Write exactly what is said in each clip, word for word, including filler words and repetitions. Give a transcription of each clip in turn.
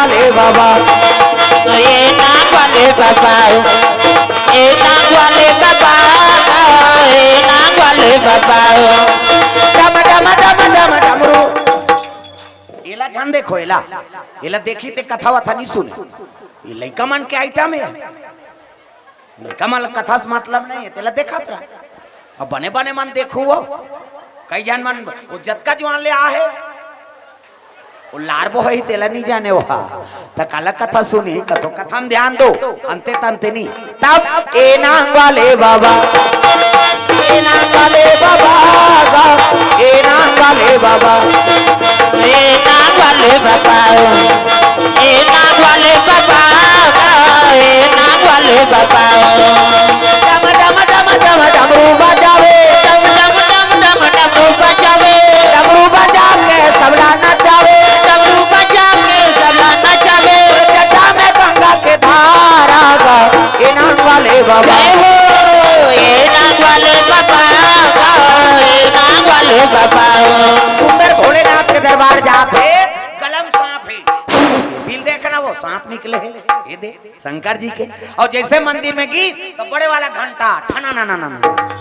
वाले बाबा, ये नाम वाले बाबा, ये नाम वाले बाबा, ये नाम वाले बाबा। डम डम डम डम डमरू इला ध्यान देखो, इला इला देखी ते कथा वथा नहीं सुने। ये लड़का मन के आइटम है, लड़का मन कथा से मतलब नहीं है। तेला देखा था अब बने बने मन देखो वो कई जान मन वो जतका जवान ले आ है वो लारबो है तेला नहीं जाने वो तो काला कथा सुनी कथो कथा में ध्यान दो अंते तंते नहीं। तब ए नाम वाले बाबा, ए नाम वाले बाबा, ए नाम वाले बाबा, ए नाम वाले बाबा, ए नाम वाले बाबा, ए नाम वाले बाबा। डम डम डम डम डमरू बजावे, डम डम डम डम डमरू बजावे, डमरू बजा के सबला नचावे, डमरू बजा के सबला नचावे। जटा में गंगा के धारा का ए नाम वाले बाबा, ए नाम वाले बाबा, ए नाम वाले बाबा। सुंदर भोलेनाथ के दरबार जाते कलम सांप है, दिल देखना वो सांप निकले है ये दे शंकर जी के। और जैसे मंदिर में गई तो बड़े वाला घंटा ठना ना ना ना,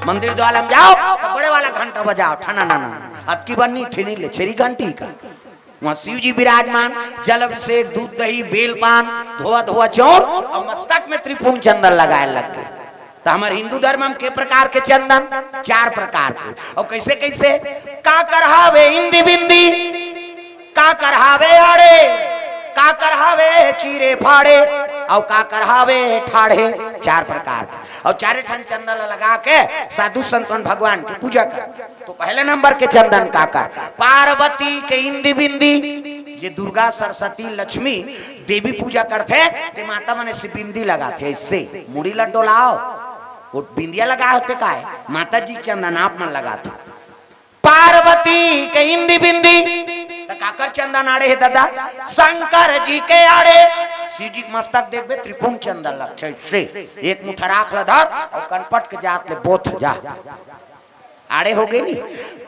मंदिर द्वारा में जाओ तो बड़े वाला घंटा बजाओ ठना ना ना। अब की बनी ठेनी ले छेरी घंटी का वहाँ शिव जी विराजमान, जल अभिषेक, दूध दही, बेल पान, धोआ धोआ चोर और मस्तक में त्रिपुंड चंदन लगाए लग गए। तो हमारे हिंदू धर्म में के प्रकार के चंदन, चार प्रकार के। और कैसे कैसे का करहावे हिंदी बिंदी, का करहावे आड़े, का करहावे चीरे फाड़े और का करहावे ठाड़े, चार प्रकार के। और चारे ठन चंदन लगा के साधु संतन भगवान की पूजा कर। तो पहले नंबर के चंदन का कर पार्वती के इंदी बिंदी, ये दुर्गा सरस्वती लक्ष्मी देवी पूजा करते ते माता मन से बिंदी लगाते, इससे मुड़ी ला डोलाओ वो बिंदिया लगा होते का है माता जी चंदन आप मन लगाते। पार्वती के इंदी बिंदी काकर चंदन आड़े है दादा, शंकर जी के आड़े शिव जी मस्तक देख बे त्रिपुंड चंदन लग से एक मुठा राख लधार और कनपट के जात ले बोथ जा आड़े हो गए नी।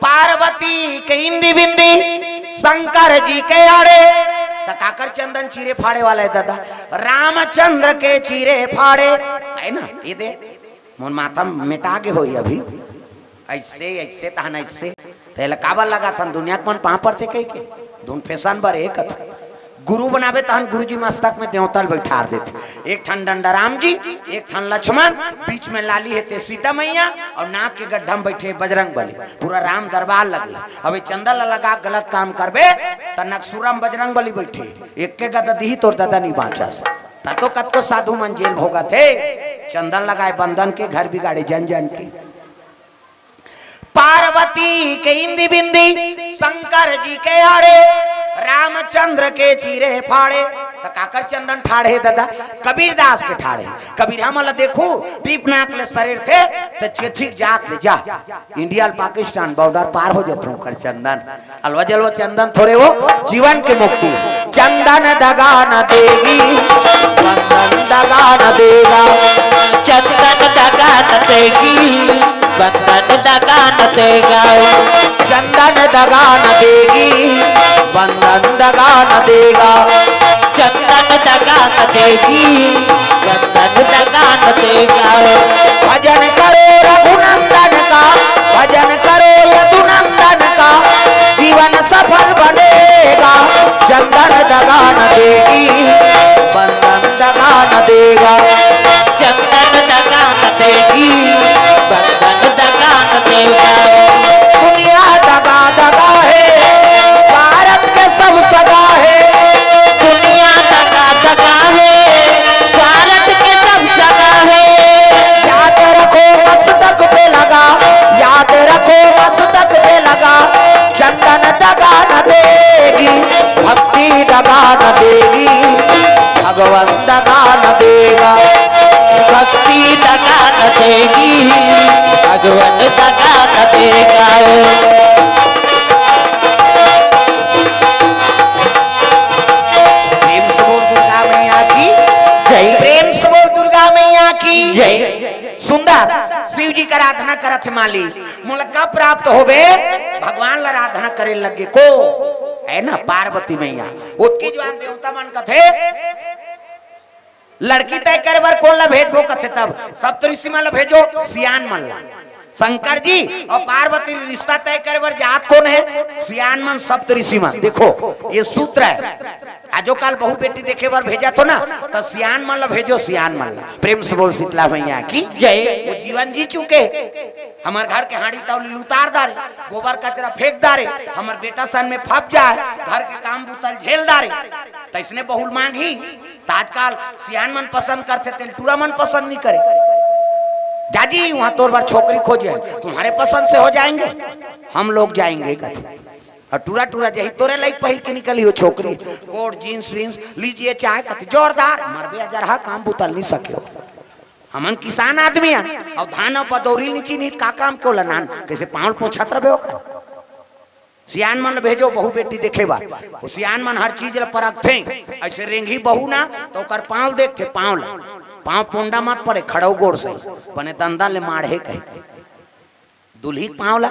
पार्वती के इंदी बिंदी, शंकर जी के आड़े तो काकर चंदन चीरे फाड़े वाला है दादा, रामचंद्र के चीरे फाड़े है ना ये दे मोन माथा मिटा के हो अभी ऐसे ऐसे तहन ऐसे पहले काबल लगा था दुनिया के मन पापर थे कह के धुन फैशन बर एक गुरु बनावे तहन गुरु जी मस्तक में देवतल बैठार देते, एक ठन डंडाराम जी, एक ठन लक्ष्मण, बीच में लाली हेते सीता मैया और नाक के गड्ढा में बैठे बजरंग बली, पूरा राम दरबार लगे। अब चंदन लगा गलत काम करबे तो नक्सुरम बजरंग बली बैठे, एक के गदा दी तोर दादा नहीं बाँचस। तो कतको साधु मन जेल भोगा थे चंदन लगाए बंधन के घर बिगाड़े जन जन के। पार्वती के इंदी बिंदी, शंकर जी के आड़े, रामचंद्र के चीरे फाड़े तो काकर चंदन ठाड़े दादा, कबीरदास के ठाड़े। कबीर हमला देखो दीपनाथ ले शरीर थे तो चेथिक जात ले जा इंडिया पाकिस्तान बॉर्डर पार हो जाते कर चंदन अलवा जलवा चंदन थोड़े वो जीवन के मुक्ति। चंदन दगा न देगी, चंदन दगा न देगा, चंदन दगा न देगी, बंधन दगा न देगा, चंदन दगा न देगी, बंधन दगा न देगा, चंदन दगा न देगी, बंधन दगा न देगा। भजन करो रघुनंदन का, भजन करो यदुनंदन का, जीवन सफल बनेगा। चंदन दगा न देगी, बंधन दगा न देगा, चंदन दगा न देगी, दुनिया दगा दगा है, भारत के सब सगा है, दुनिया दगा दगा है, भारत के सब सगा है। याद रखो मस्तक पे लगा, याद रखो मस्तक पे लगा, चंदन दगा न देगी, भक्ति दगा न देगी, भगवान दगा न देगा, भक्ति दगा न देगी, भगवान दगा न देगा। प्रेम से बोल दुर्गा मैया की जय, प्रेम से बोल दुर्गा मैया की जय। सुंदर शिव जी का आराधना करत माली मुलका प्राप्त होवे, भगवान आराधना करे लगे को है ना पार्वती मैया उसकी जवान देवता मन कथे लड़की तय करे बार कौन ला भेजो कथे तब सप्तऋषि मन ला भेजो सियान मन ला। शंकर जी और पार्वती रिश्ता तय करे बार जात कौन है सियान मन सप्तऋषि मन। देखो ये सूत्र है आजो काल बहु बेटी देखे बार भेजा तो ना तो सियान मन ला भेजो सियान मन ला। प्रेम से बोल शीतला मैया की जय। वो जीवन जी चुके हमार घर के हाड़ी तौली उतार दारे गोबर कचरा फेंक दारे हमार बेटा सन में फप जाए घर के काम बुतल झेल दारे तो इसने बहुल मांगी। आजकल सियान मन पसंद करते तिलटूरा मन पसंद नहीं करे। जाजी वहां तोर बार छोकरी खोजे तुम्हारे पसंद से हो जाएंगे हम लोग जाएंगे कथे और टूरा टूरा जही तोरे लाइक पहिर के निकली हो छोकरी कोट जींस वींस लीजिए चाय कथे जोरदार मरबे अजरहा काम बुतल नहीं सके हो। हमन किसान आदमी हैं और धान और पदौरी नीची नीत का काम को लनान कैसे पाँव पोछत रहे होकर। सियान मन भेजो बहु बेटी देखे बा वो सियान मन हर चीज ल परख थे ऐसे रेंगी बहु ना तो कर पाँव देखते पाँव ला पाँव पोंडा मत पड़े खड़ो गोर से बने दंदा ले मारे कहे दुल्ही पाँव ला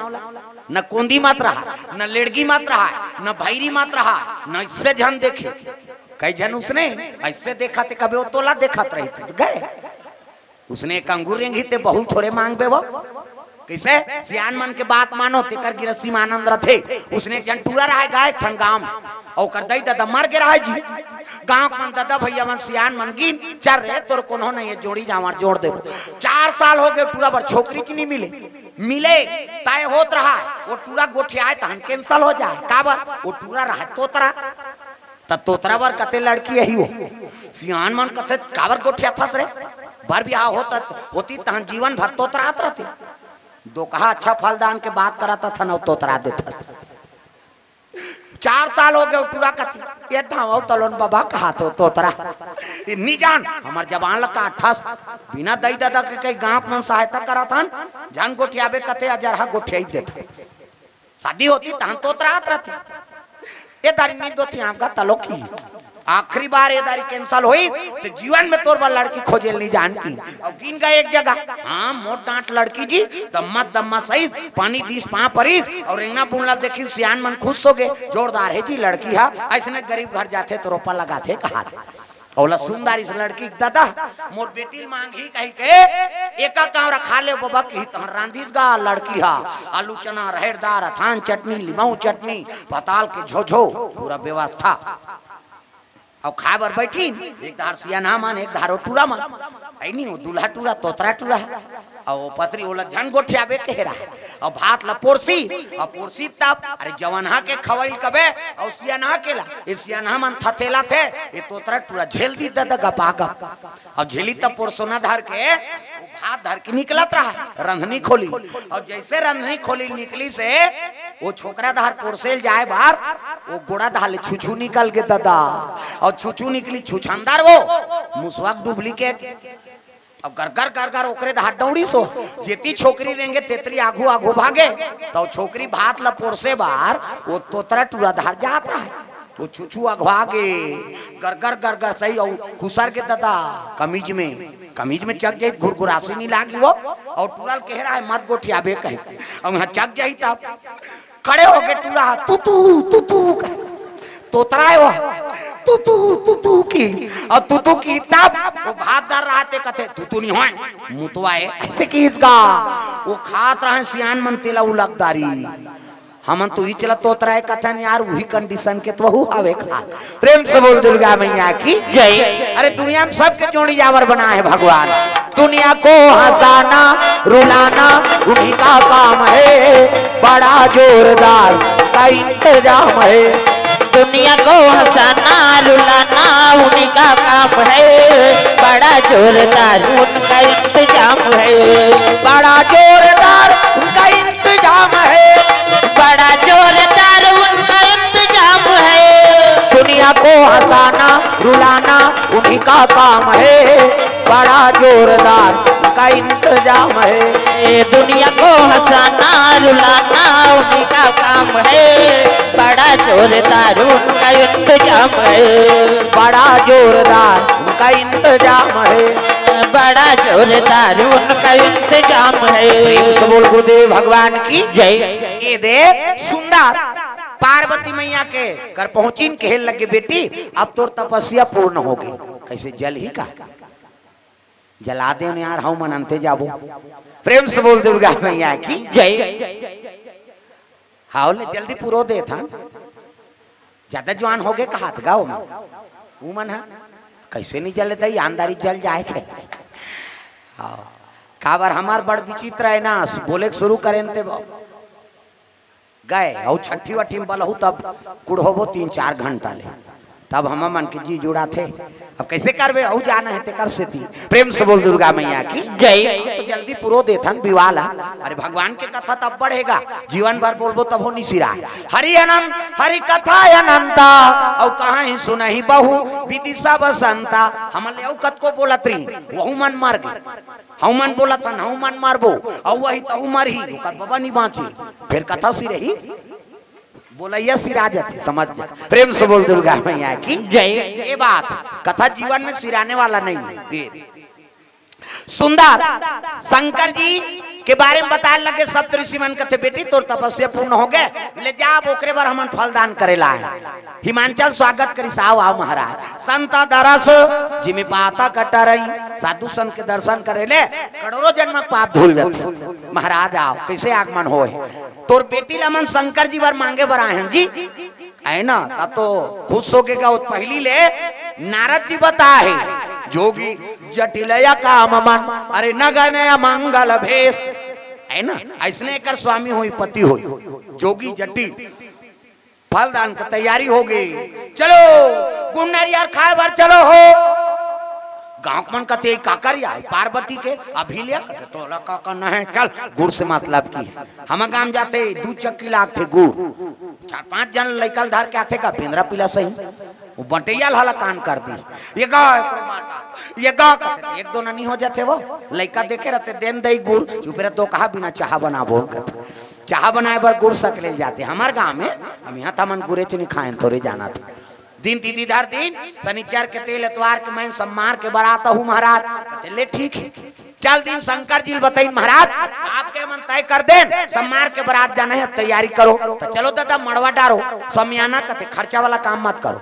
न कोंदी मत रहा न लेड़गी मत रहा न भैरी मत रहा न इससे जन देखे कई जन उसने ऐसे देखा थे कभी वो तोला देखा रही थी गए उसने कंगूर रेंगी ते बहुत थोड़े मांग बे वो कैसे सियान मन के बात मानो तेकर गिरस्ती मानंद रथे। उसने जंटूरा रहा गाय ठंगाम और कर दई दादा मर के रहा जी गांव मन दादा भैया मन सियान मन गिन चल रे तोर कोनो नहीं जोड़ी जावर जोड़ दे। चार साल हो गए टूरा पर छोकरी की नहीं मिले मिले तय होत रहा वो टूरा गोठियाए तहन कैंसल हो जाए काबर वो टूरा रहा तोतरा तोतरा बर कते लड़की यही वो सियान मन कथे काबर गोठिया फस रे भर ब्याह होता होती तहन जीवन भर तोतरात रहते दो कहा अच्छा फलदान के बात कराता था ना तोतरा देता। चार साल हो गए टूरा कथी ये था तलोन बाबा कहा तो तोतरा नी जान हमार जवान लगा अट्ठास बिना दई दादा के कई गांव में सहायता करा था जन गोठियाबे कथे अजरहा गोठिया देते शादी होती तहन तोतरात रहते ये दारी नी दो थी आपका तलोकी आखिरी बार ये दारी कैंसल हुई तो जीवन में तोर बार लड़की खोजे नहीं जानती और गिन गए एक जगह हाँ मोट डांट लड़की जी दम्मा दम्मा सहीस पानी दीस पाँ परीस और रेंगना बुनला देखी सियान मन खुश हो गए जोरदार है जी लड़की है ऐसे गरीब घर जाते तो रोपा लगाते कहा औला सुंदर इस लड़की दादा मोर बेटी मांगी कही के एका कावरा खा ले बाबा की तहन रांधीगा लड़की हा आलू चना रहर दार थान चटनी लिमऊ चटनी पताल के झोझो पूरा व्यवस्था और खा बर बैठी एक धार सियाना मान एक धारो टूरा मान ऐनी वो दूल्हा टूरा तोतरा टूरा और वो पथरी ओला झन गोठिया बे कह रहा और भात ला पोरसी और पोरसी तब अरे जवानहा के खवइल कबे और सियाना केला ए सियाना मन थथेला थे ए तोतरा टूरा झेल दी दादा गपा गप और झेली तब पोरसोना धार के वो भात धार के निकलत रहा रंधनी खोली और जैसे रंधनी खोली निकली से वो छोकरा धार पोरसेल जाए बाहर वो गोड़ा धाले छुछू निकल के दादा और छुछू निकली छुछंदार वो मुसवाक डुप्लीकेट अब घर घर घर घर ओकरे धार दौड़ी सो जेती छोकरी रहेंगे तेतरी आगू आगू भागे तो छोकरी भात ला पोरसे बाहर वो तोतरा टूरा धार जात रहा वो छुछू अगवा गे घर घर घर घर सही और खुसर के दादा कमीज में कमीज में चक जाई घुरघुरासी नहीं लागी वो और टूरल कह रहा है मत गोठियाबे कहे और यहाँ चक जाई तब खड़े हो गए टूरा तू तू तू तू तोतरा है वो तू तू तू तू की और तू तू की तब वो भात दार रहते कथे तू तू नहीं होए मुतवा है ऐसे कीसगा वो खात रहे सियान मन तेला उलगदारी हमन तो ही चला तोतरा है कथन यार वही कंडीशन के तो वहु आवे खात। प्रेम से बोल दुर्गा मैया की जय। अरे दुनिया में सबके जोड़ी यावर बना है भगवान दुनिया को हंसाना रुलाना उन्हीं का काम है बड़ा जोरदार का इंतजाम है दुनिया को हंसाना रुलाना उन्हीं का काम है बड़ा जोरदार उनका इंतजाम है बड़ा जोरदार उनका इंतजाम है बड़ा जोरदार उनका इंतजाम है दुनिया को हंसाना रुलाना उन्हीं का काम है बड़ा जोरदार उनका इंतजाम है दुनिया को हंसाना रुलाना उन्हीं का काम है बड़ा जोरदार उनका इंतजाम है बड़ा जोरदार उनका इंतजाम है बड़ा जोरदार उनका इंतजाम है। बोल गुरुदेव भगवान की जय। ये दे सुंदर पार्वती मैया के घर पहुंची, कहने लगे बेटी अब तोर तपस्या पूर्ण हो गई। कैसे जल ही का जला दे यार, हम मनते जाबो। प्रेम से बोल दुर्गा मैया की जय। हाँ जल्दी पूरो दे था, ज्यादा जवान हो गए कहा गाँव में उमन है, कैसे नहीं जल दे आमदारी जल जाए के। हाँ काबर हमार बड़ विचित्र है ना, बोले शुरू करें ते गए और छठी वठी में बलहू तब कुड़होबो तीन चार घंटा ले, तब हम मन के जी जुड़ा थे। अब कैसे करवे औ जाना है ते कर से थी। प्रेम से बोल दुर्गा मैया की जय। तो जल्दी पुरो देथन विवाला। अरे भगवान के कथा तब बढ़ेगा, जीवन भर बोलबो तब होनी सिरा। हरि अनम हरि कथा अनंता औ कहां ही सुनहि बहु विदिशा बसंता। हमन ले औ कत को बोलत रही, वहु मन मर गई, हम मन बोलत हन हम मन मारबो औ वही त उमर ही ओकर बाबा नहीं बांची, फिर कथा सी रही बोलैया सिराजत। समझ में प्रेम से बोल दुर्गा मैया की जय। ये बात कथा जीवन में सिराने वाला नहीं है। सुंदर शंकर जी के बारे में बताने लगे सप्त ऋषि मन कहते बेटी तोर तपस्या पूर्ण हो गए, ले जा ओकरे बर हमन फलदान करेला है। हिमांचल स्वागत करी साव आओ महाराज। संत दरस जिमे पाता कटा रही, साधु संत के दर्शन करेले करोड़ों जन्म पाप धुल जाते। महाराज आओ कैसे आगमन हो है? तोर बेटी लमन शंकर जी बर मांगे बर आए हैं जी है ना। तब तो खुश होके का पहली ले नारद जी बता है जोगी जटिलया काम मन, अरे न गया मंगल भेष है ना। ऐसने कर स्वामी हुई पति हुई जोगी जटिल, फलदान का तैयारी हो गई। चलो गुन्नरियार खाए बार चलो हो। गाँव मन कहते काकर पार्वती के अभी लिया कहते टोला का करना है, चल गुड़ से मतलब की हम गाँव जाते दू चक्की लागते गुड़, चार पांच जन लैकल धार के आते का पेंद्रा पिला सही वो बटैयाल हला कान कर दी। ये गाँव ये गाँव कहते एक दो ननी हो जाते, वो लैका देखे रहते देन दई गुड़ चुपे रहते, तो कहा बिना चाह बना बोल कहते चाह बनाए बार गुड़ सक ले जाते। हमारे गाँव में हम यहाँ था मन गुड़े चुनी खाए थोड़े जाना था। दिन दीदी धर दिन शनिचर के तेल एतवार के मैं सम्मान के बराता हूँ महाराज। चले ठीक है चल दिन शंकर जी बताई महाराज आपके मन तय कर देन सम्मान के बरात जाना है, तैयारी करो। तो चलो दादा मड़वा डारो समियाना कते खर्चा वाला काम मत करो,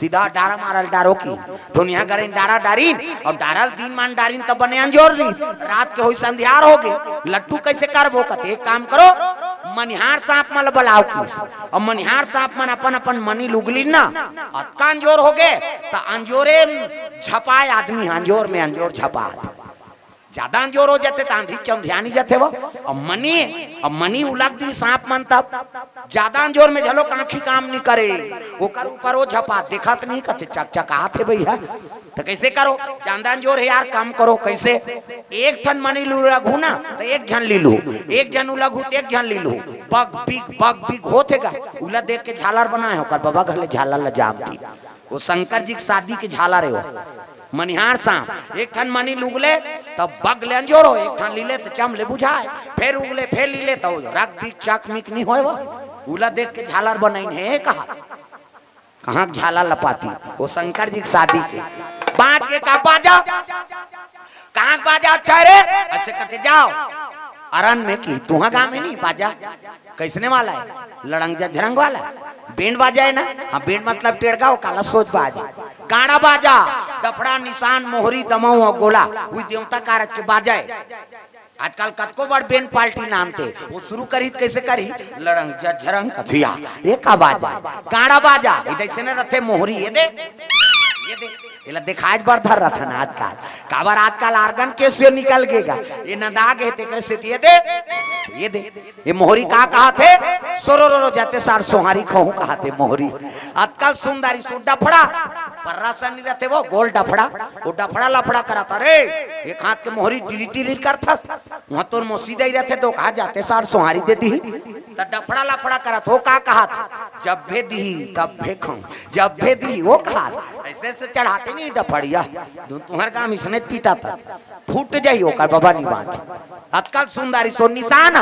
सीधा डारा मारल डारो की दुनिया करे डारा डारीन और डारल दिन मान डारीन तब बने अंजोर ली रात के हो संध्यार हो गए लट्टू कैसे करबो। कते एक काम करो मनिहार सांप मल बलाओ किस और मनिहार सांप मन अपन अपन मनी लुगली ना अतका अंजोर हो गए तो अंजोरे झपाए आदमी अंजोर में अंजोर झपा ज्यादा अंजोर हो जाते तो आंधी चमध्यानी जाते वो और मनी और मनी उलग दी सांप मन तब ज्यादा अंजोर में झलो कांखी काम नहीं करे वो कर ऊपर वो झपा देखा तो नहीं कहते चकचका थे भैया। तो कैसे करो चांदा जोर है यार काम करो कैसे एक ठन मनी लू लगू ना तो एक झन ली लू एक झन उलगू तो एक झन ली लू बग बिग बग बिग होते गा उला देख के झालर बनाए होकर बाबा घर ले झालर ला जाप दी वो शंकर जी की शादी के झालर है वो मनिहार सांप। एक ठन मनी लुगले तब बग ले अंजोर हो, एक ठन लीले तो चम ले बुझाए फिर उगले फिर लीले तो रग बिग चक मिक नहीं हो वो उला देख के झालर बनाई है। कहा कहाँ झाला लपाती वो शंकर जी की शादी के बाँट के का बाजा कहाँ बाजा चारे ऐसे करते जाओ अरन में की तुहा गाँव में नहीं बाजा कैसने वाला है लड़ंगजा झरंग वाला बैंड बाजा है ना। हाँ बैंड मतलब टेड़गा वो काला सोच बाजा गाना बाजा दफड़ा निशान मोहरी दमाऊ और गोला वही देवता कारज के बाजा है। आजकल कतको बड़ बेन पार्टी नामते वो शुरू करी कैसे करी लड़ंग झरंग कथिया ये का बाजा गाड़ा बाजा इधर से न रथे मोहरी ये दे ये दे इला देखाज बार धर रथन आजकल काबर आजकल आर्गन कैसे निकल गेगा ये नदाग है तेकर से ये दे ये दे ये मोहरी का कहा थे सोरोरो जाते सार सोहारी खाऊं कहा थे मोहरी। आजकल सुंदरी सुड्डा फड़ा पर्रा सनी रहते वो गोल डफड़ा वो डफड़ा लफड़ा कराता रे एक हाथ के मोहरी टिरी टिरी करता वहां तो मोसीदा ही रहते तो कहा जाते सार सोहारी देती तो डफड़ा लफड़ा करा तो का कहा था जब भे दी तब भे खाऊं जब भे दी वो कहा ऐसे ऐसे चढ़ाते नहीं डफड़िया तुम्हारे काम इसने पीटा था फूट जाइयो का बाबा नहीं बांट। आजकल सुंदरी सो निशान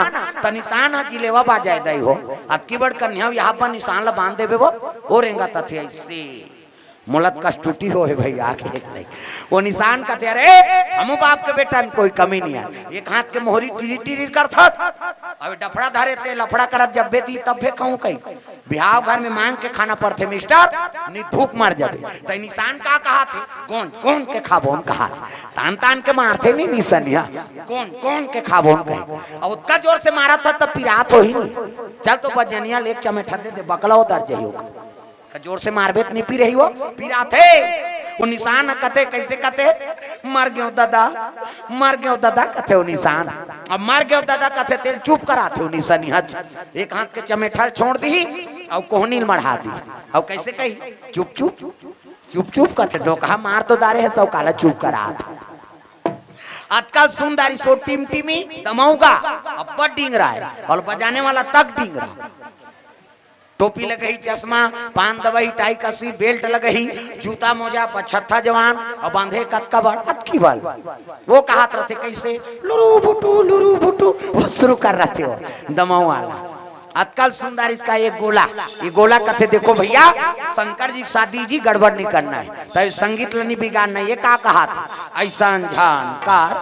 त निशान जी लेवा बाजा दई हो अतकी बड़ कन्या यहाँ पर निशान ला बांध देवे वो ओ रेंगा तथे ऐसे मोलत का टूटी हो है भाई आके एक नहीं वो निशान का तेरे हमू बाप के बेटा में कोई कमी नहीं है एक हाथ के मोहरी टिरी टिरी कर था अबे डफड़ा धारे ते लफड़ा करत जब बे दी तब बे कहूं कहीं बिहाव घर में मांग के खाना पड़ते मिस्टर नी भूख मार जाबे त निशान का कहा थे कौन कौन के खाबो हम कहा तान तान के मारते नहीं निशानिया कौन कौन के खाबो हम कहे और उतका जोर से मारा था तब पिरात होही नहीं चल तो बजनिया लेक चमेठा दे दे बकलाओ दर जइयो का जोर से मारबे त नहीं पी रही हो पिरात है वो निशान कथे कैसे कथे मर गयो दादा मर गयो दादा कथे वो निशान अब मर गयो दादा कथे तेल चुप करा थे वो निशान एक हाथ के चमेठाल छोड़ दी और कोहनी मढ़ा दी और कैसे कही चुप चुप चुप चुप कथे दो कहा मार तो दारे है सौ काला चुप करा आजकल सुन दारी सो टीम टीमी दमाऊगा अब डिंग रहा है और बजाने वाला तक डिंग रहा टोपी लगही चश्मा पान दवाई टाई कसी बेल्ट लगही जूता मोजा पछत्ता जवान और बांधे कतका बड़ अतकी बल वो कहत रहते कैसे लुरु बुटू लुरु बुटू वो शुरू कर रहते हो दमाऊ वाला आजकल सुंदर इसका एक गोला ये गोला कथे देखो भैया शंकर जी शादी जी गड़बड़ नहीं करना है तब संगीत लनी बिगाड़ना ये का कहा था ऐसा झान कार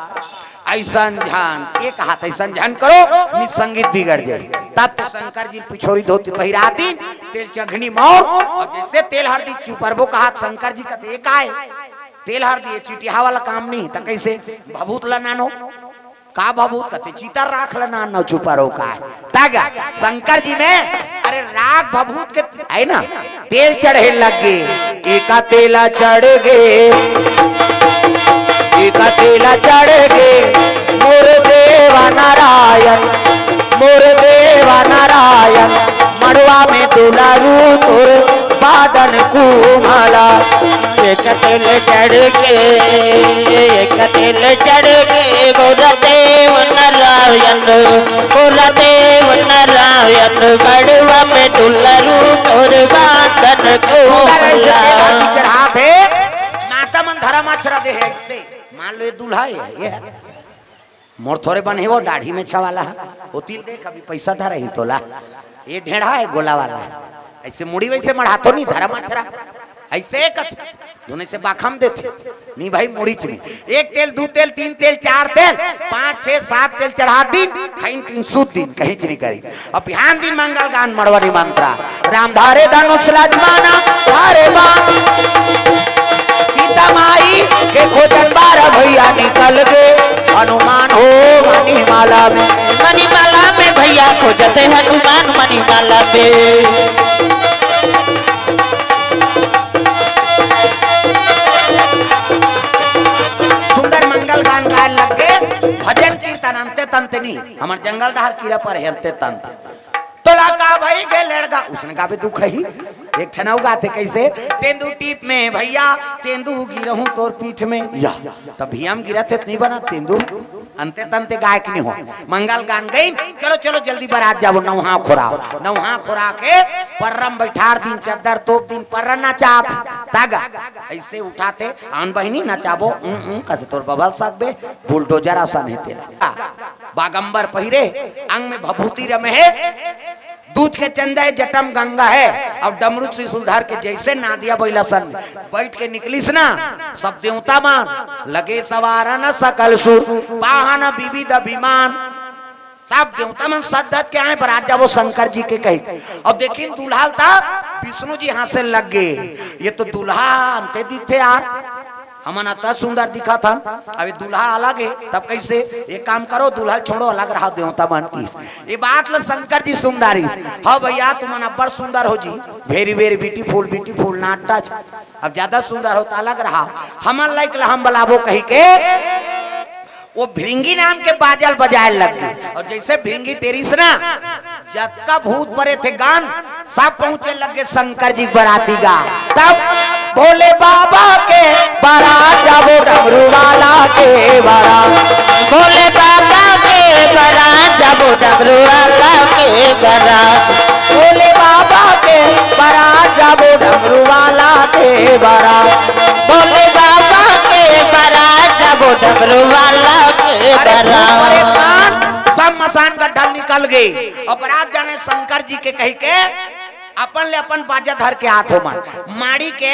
ऐसा झान ये कहा था ऐसा झान करो नहीं संगीत बिगड़ जाए तब तो शंकर जी पिछोरी धोती पहिरा दिन तेल चघनी मोर और जैसे तेल हरदी चुपरबो कहा शंकर जी कहते एक आए तेल हरदी चिटिया वाला काम नहीं तो कैसे भभूत लनानो का भभूत कहते चितर राख लनानो चुपरो का तागा शंकर जी में अरे राख भभूत के है ना तेल चढ़े लग गए एका तेला चढ़ गए एका तेला चढ़ गए मोर देवा नारायण मोर देवा नारायण मड़वा में दुलारू तोर बादन कुमाला एक तिल चढ़ के एक तिल चढ़ के मोर देव नारायण मोर देव नारायण मड़वा में दुलारू तोर बादन कुमाला चढ़ावे माता मन धरा मछरा दे है इससे मान लो दूल्हा है ये मोर थोड़े बने वो दाढ़ी में छवाला वो तिल देख अभी पैसा धरा ही तोला ये ढेढ़ा है गोला वाला ऐसे मुड़ी वैसे मढ़ातो नहीं धरा मछरा ऐसे दोनों से बाखम देते नहीं भाई मुड़ी में एक तेल दो तेल तीन तेल चार तेल पाँच छह सात तेल चढ़ा दिन खाइन तीन सूद दिन कहीं नहीं करी अब बिहान दिन मंगल गान मड़वरी मंत्रा राम धारे धनुष लज्माना धारे बाण माई के खोजन बारह भैया निकल गए हनुमान हो मणिमाला में मणिमाला में भैया खोजते हनुमान मणिमाला में सुंदर मंगल गान गाए लग गए भजन कीर्तन अंते तंते नहीं हमारे जंगल धार कीरा पर है अंते तंते तोला का भाई के लड़का उसने का भी दुख है एक ठनाऊ गाते कैसे तेंदू टीप में भैया तेंदू गिरहूं तोर पीठ में या तब भी हम गिरा थे इतनी बना तेंदू अंते तंते गायक नहीं हो मंगल गान गई चलो चलो जल्दी बारात जाओ नौहा खुराओ नौहा खुरा के परम बैठार दिन चद्दर तोप दिन पर नचात तागा ऐसे उठाते आन बहिनी नचाबो उ उ कसे तोर बबल सकबे बुलडोजर आसन है तेला बागंबर पहिरे अंग में भभूति रमे है दूध के चंदा है जटम गंगा है और डमरू से सुधार के जैसे नादिया बैला सन बैठ के निकलिस ना सब देवता मान लगे सवारा न सकल सुर वाहन विविध अभिमान सब देवता मन सद्दत के आए बरात जाबो शंकर जी के कही और देखिन दूल्हा था विष्णु जी हासे लग गए ये तो दूल्हा अंते दिखे यार हमन अत सुंदर दिखा था अभी दूल्हा अलग है तब कैसे एक काम करो दूल्हा छोड़ो अलग रहा देवता मन की ये बात लो शंकर जी सुंदरी हाँ भैया तुमन अब्बर सुंदर हो जी very very beautiful beautiful not touch अब ज्यादा सुंदर होता अलग रहा हमन लाइक हम बलाबो कही के वो भिंगी नाम के बाजल बजाए लग गए और जैसे भिंगी टेरिस ना जतका भूत परे थे गान सब पहुंचे लगे शंकर जी बराती गा तब भोले बाबा के बारात जाबो डमरू वाला के बारात भोले बाबा के बारात जाबो डमरू वाला के बारात भोले बाबा के बारात जाबो डमरू वाला के बारात भोले बाबा के बारात जाबो डमरू वाला के बारात सब मसान का ढल निकल गई और बारात जाने शंकर जी के कही के अपन ले अपन बाजा धर के हाथ हो मन माड़ी के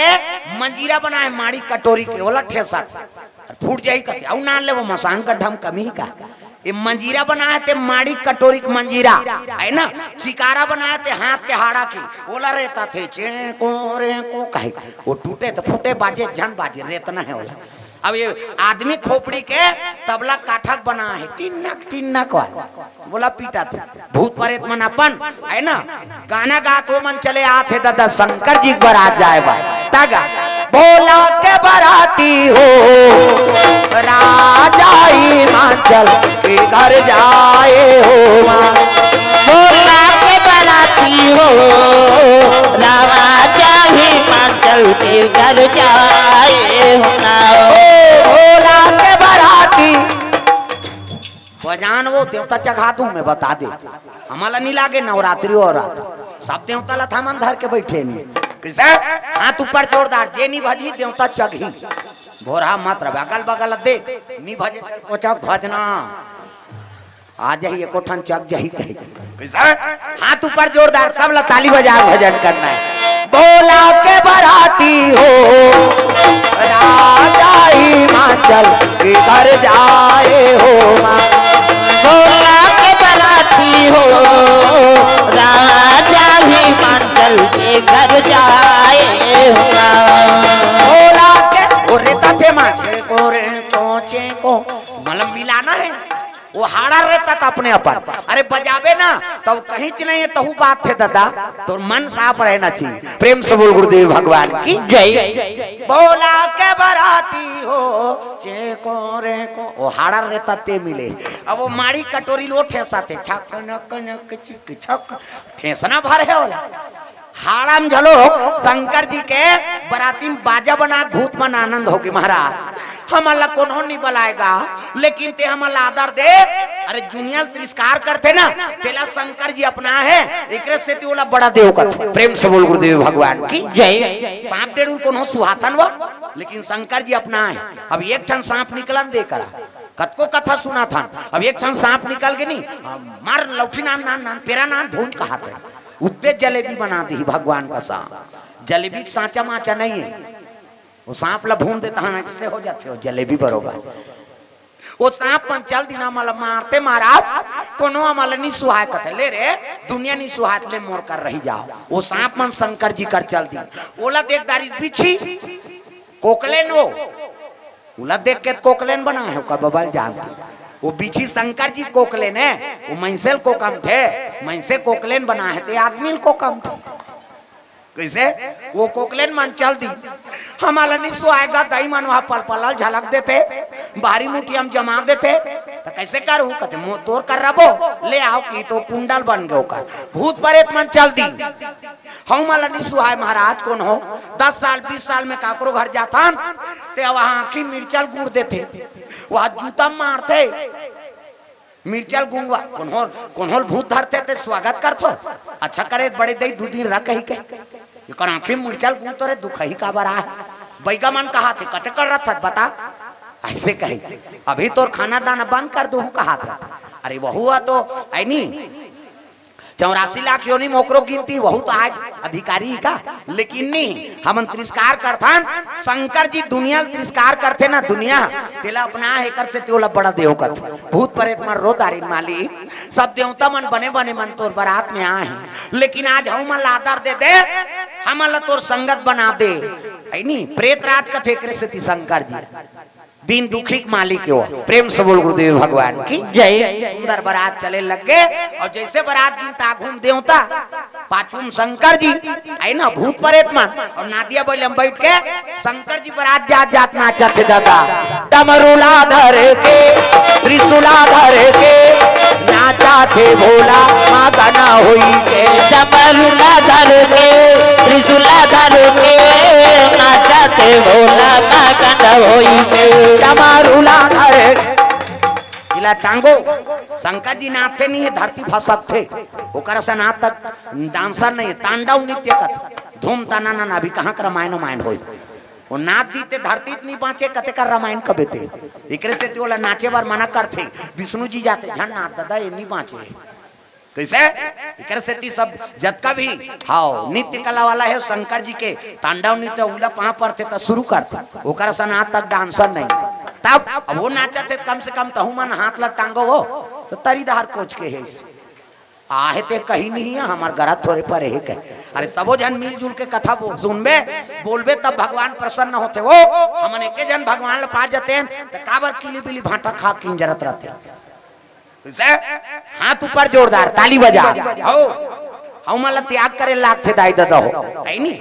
मंजीरा बनाए माड़ी कटोरी के ओला ठेसा फूट जाई कथे औ नान ले वो मसान का ढम कमी का ये मंजीरा बनाए थे माड़ी कटोरी का मंजीरा है ना, शिकारा बनाए थे हाथ के हाड़ा की, ओला रेता थे चेको रेको कहे वो टूटे तो फूटे बाजे जन बाजे रेतना है ओला। अब ये आदमी खोपड़ी के तबला काठक बना है तिन्नक तिन्नक वाला बोला पीटा था भूत प्रेत मन अपन है ना गाना गात वो मन चले आते दादा शंकर जी बारात जाए भाई तागा बोला के बराती हो राजा हिमाचल के घर जाए हो बोला के बराती हो राजा हिमाचल के घर जाए हो जान वो देवता चघा दू मैं बता दे हमारा नहीं लागे नवरात्रि और रात सब देवता ला थामन धर के बैठे हाथ ऊपर जोरदार जे नहीं भजी देवता चघी भोरा मात्र बगल बगल देख नहीं भजे को चक भजना आ जाही एको ठन चक जाही कही हाथ ऊपर जोरदार सब ला ताली बजा भजन करना है। बोला के बराती हो राजा हिमाचल के घर जाए हो बोला के बराती हो राजा हिमाचल के घर जाए हो बोला के ओ रेता थे माचे को रे सोचे को मतलब मिलाना है वो हाड़ा रहता था अपने अपन अरे बजावे ना तब तो कहीं नहीं है तहु तो बात थे दादा तो मन साफ रहना चाहिए। प्रेम से बोल गुरुदेव भगवान की जय। बोला के बराती हो चेको रे को वो हाड़ा रहता ते मिले अब वो मारी कटोरी लो ठेसा थे छक नक नक चिक छक ठेसना भर है ओला हाड़म झलो शंकर जी के बरातीन बाजा बना भूत मन आनंद होगी महाराज हमारा कोनो नहीं बुलाएगा लेकिन ते हमारा आदर दे अरे जूनियर तिरस्कार करते ना तेला शंकर जी अपना है एकरे से ती ओला बड़ा देव का। प्रेम से बोल गुरुदेव भगवान की जय। सांप डेढ़ कोनो सुहातन वो लेकिन शंकर जी अपना है अब एक ठन सांप निकलन दे करा कतको कथा सुना था अब एक ठन सांप निकल के नहीं मार लौठी नान नान नान पेरा नान ढूंढ कहा था उत्ते जलेबी बना दी भगवान का सांप जलेबी सांचा माचा नहीं है वो सांप ला भून देता है इससे हो जाते हो जलेबी बरोबर वो सांप मन चल दिन माला मारते मारा कोनो माला नहीं सुहाय कथे ले रे दुनिया नहीं सुहात ले मोर कर रही जाओ वो सांप मन शंकर जी कर चल दी ओला देख दारी पीछी कोकलेन वो ओला देख के कोकलेन बना है का बबल जान वो बीछी शंकर जी कोकलेन है वो मंसेल को कम थे मंसे कोकलेन बना है ते आदमी को कम थे कैसे वो कोकलेन मन चल दी हमारा नहीं सो आएगा दही मन वहां पल पल झलक देते बारी मुठी हम जमा देते तो कैसे करू कहते मुँह तोड़ कर रबो ले आओ की तो कुंडल बन गयो कर भूत प्रेत मन चल दी हम माला नहीं सुहाय महाराज कौन हो दस साल बीस साल में काकरो घर जाता ते वहां आखिर मिर्चल गुड़ देते वहां जूता मारते मिर्चल गुंगवा कौन कौन भूत धरते थे स्वागत कर थो अच्छा करे बड़े दई दू दिन रख ही के आखिर मिर्चल गुण तोरे दुख ही का बरा है बैगा मन कहा थे कचकर रहा था बता ऐसे कही अभी तो खाना दाना बंद कर दू कहा था अरे वो हुआ तो आईनी चौरासी लाख योनि मोकरो गिनती वह तो आज अधिकारी का लेकिन नहीं हम तिरस्कार करता शंकर जी दुनिया तिरस्कार करते ना दुनिया तेला अपना है कर से तेला बड़ा देव कर भूत प्रेत मन रो तारी माली सब देवता मन बने बने मन तोर बारात में आए लेकिन आज हम मन आदर दे दे हमला तोर संगत बना दे नहीं प्रेत राज का थे कृष्ण शंकर जी दिन दुखी मालिक हो। प्रेम से बोल गुरुदेव भगवान की जय। सुंदर बारात चले लग गए और जैसे बारात गिनता घूम देवता पाचुम शंकर जी है ना भूत प्रेत मन और नादिया बोले बैठ के शंकर जी बारात जात जात नाचा थे दादा डमरूला धर के त्रिशूला धर के नाचा थे भोला माता ना हुई के डमरूला धर के त्रिशूला धर के नाचा थे भोला माता ना हुई के डमरूला धर इला टांगो शंकर जी नाचते नहीं है धरती फसक थे वो करसा नाथ तक डांसर नहीं तांडव नृत्य कथ धूम ताना ना ना भी कहाँ का रामायण मायण हो वो नाच दीते धरती इतनी बाँचे कते का रामायण कबे थे एक से ओला नाचे बार मना करते विष्णु जी जाते झन नाथ दादा ये नहीं बाँचे कैसे इकर से ती सब जतका भी हाओ नित्य कला वाला है शंकर जी के तांडव नृत्य ओला पहाँ पर थे तो शुरू करते वो करसा नाथ तक डांसर नहीं तब वो नाचत है कम से कम तहु मन हाथ ला टांगो वो तो तरी दहार कोच के है आहे ते कहीं नहीं है हमार गरा थोड़े पर है के। अरे सबो जन मिलजुल के कथा बोल सुनबे बोलबे तब भगवान प्रसन्न होते। वो हमन एके जन भगवान ल पा जाते हैं तो काबर किली बिली भाटा खा किन जरत रहते से हाथ ऊपर जोरदार ताली बजा हो हमला त्याग करे लागथे दाई ददा हो है नी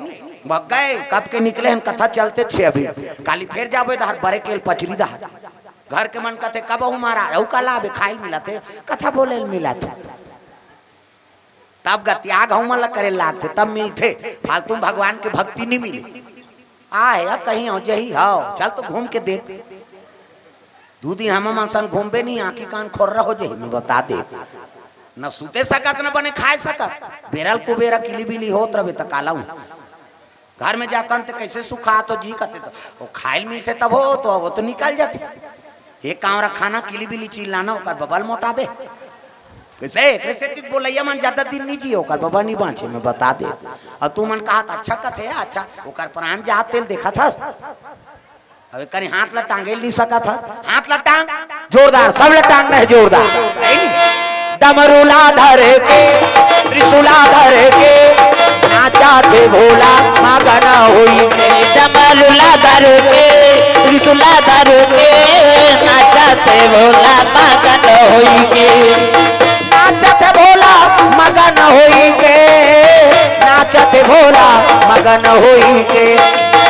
बग गए कब के निकले हैं कथा चलते छे। अभी काली फेर जाबे दहार बरे केल पचरी दहार घर के मन कथे कब हमारा औ काला बे खाई मिलते कथा बोले मिलते तब का त्याग हमला करे लागते तब मिलते फालतू भगवान के भक्ति नहीं मिली आए कहीं हो जही हाओ चल तो घूम के देख दो दिन हम मनसन घूमबे नहीं आंखी कान खोर्रा हो जही मैं बता दे न सूते सकत न बने खाए सकत बेरल को बेरा किली बिली होत रहे तो काला घर में जाता तो कैसे सुखा तो जी कहते तो वो खाए मिलते तब हो तो वो तो निकल जाते एक कांवरा खाना किली बिली चिल्लाना होकर बबल मोटाबे बोलैया मन ज्यादा दिन नहीं जियो बाबा नहीं बाँचे मैं बता दे। और तू मन कहा अच्छा कथे अच्छा प्राण जा तेल देखा था अबे कहीं हाथ ला टांगे नहीं सका था हाथ ला टांग जोरदार सब ला टांगना है जोरदार डमरूला धर के त्रिशूला धर के नाचा थे भोला मगन होई डमरूला धर के त्रिशूला धर के नाचा थे भोला मगन होई के नाचते भोला मगन होई के नाचते भोला मगन होई के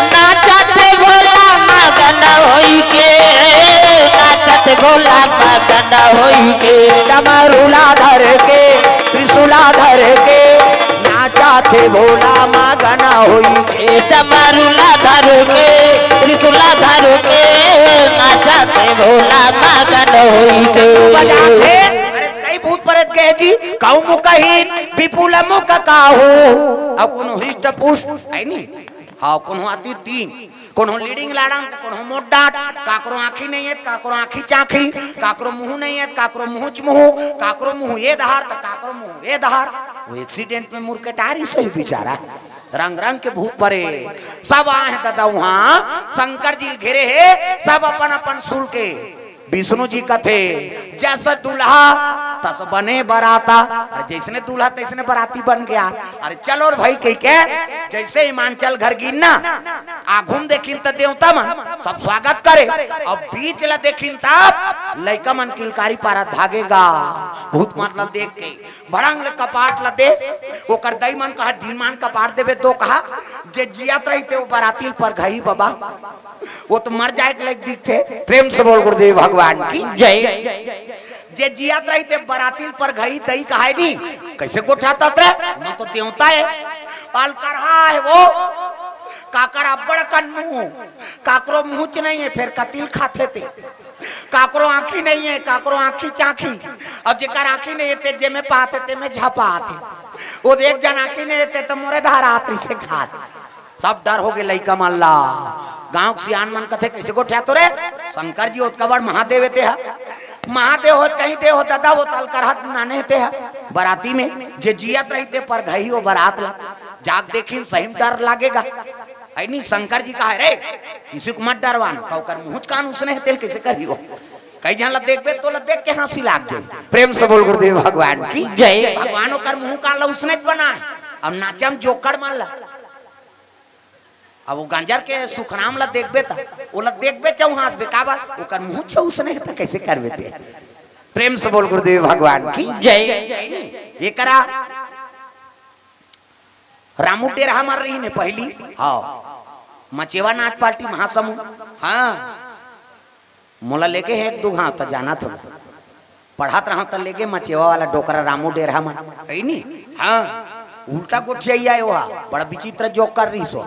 नाचते भोला मगन होई के नाचते भोला मगन होई के डमरूला धर के त्रिशूला धर के नाचते भोला मगन होई के डमरूला धर के त्रिशूला धर के नाचते भोला मगन होई के जी कहू मुकहीन विपुल मुख काहू अब कोनो हिष्ट पुष्ट आई नी हां कोनो आती तीन कोनो लीडिंग लाड़न त कोनो मोडाट काकरो आंखी नहीं है काकरो आंखी चाखी काकरो मुंह नहीं है काकरो मुंहच मुंह काकरो मुंह ये धार त काकरो मुंह ये धार वो एक्सीडेंट में मुरकटारी सही बेचारा रंग रंग के भूत परे सब आए दादा वहां शंकर जी घेरे है सब अपन अपन सुल के विष्णु जी कथे जैसा दुल्हा तस बने बराता अरे जैसने दुल्हा तैसने बराती बन गया। अरे चलो भाई कह के जैसे हिमांचल घर गिरना आ घूम देखिन त देवता मन सब स्वागत करे अब बीच ला देखिन तब लइका मन किलकारी पारत भागेगा भूत मन ला देख के भड़ंग कपाट ला दे ओकर दई मन कहा दिन मान कपाट देबे तो कहा जे जियत रहिते वो बराती पर घई बाबा वो तो मर जाए के लायक दिखथे। प्रेम से बोल गुरुदेव भगवान की जय। जे जियत रहिते बराती पर घई दई काहे नी कैसे गोठाता तरे न तो देवता है अलकरहा है वो काकर अबड़कन मुंह काकरो मुंह नहीं है फिर कतील खाते थे काकरो आंखी नहीं है काकरो आंखी चाखी अब जेकर आंखी नहीं है जे में पाते ते में झापा आते वो एक जन आंखी नहीं है तो मोरे धारात्री से खात सब डर हो गए लइका मल्ला गांव सियान मन कथे कैसे गोठा तो रे शंकर जी ओत कबड़ महादेव ते है महादेव हो कहीं दे हो दादा वो तलकर हाथ नाने ते है बराती में जे जियत रहते पर घई वो बरात ला जाग देखिन सही डर लगेगा ऐनी शंकर जी कहा रे किसी को मत डरवाना तो कर मुंह कान उसने तेल कैसे करियो कई जन ला देखबे तो ला देख के हंसी लाग जाए। प्रेम से बोल गुरुदेव भगवान की जय। भगवानो कर मुंह कान ला उसने बनाए अब नाचम जोकर मान ला अब वो गंजर के सुखराम ला देखबे त ओला देखबे चौ हाथ बेकाबा ओकर मुंह छ उसने त कैसे करबे ते। प्रेम से बोल गुरुदेव भगवान की जय। एकरा रामू डेरा मार रही ने पहली हाँ मचेवा नाच पार्टी महासमूह हाँ मोला लेके है एक दो हाँ तो जाना था पढ़ात रहा तो लेके मचेवा वाला डोकरा रामू डेरा मार है नी हाँ उल्टा गोठिया वहा बड़ा विचित्र जोक कर रही सो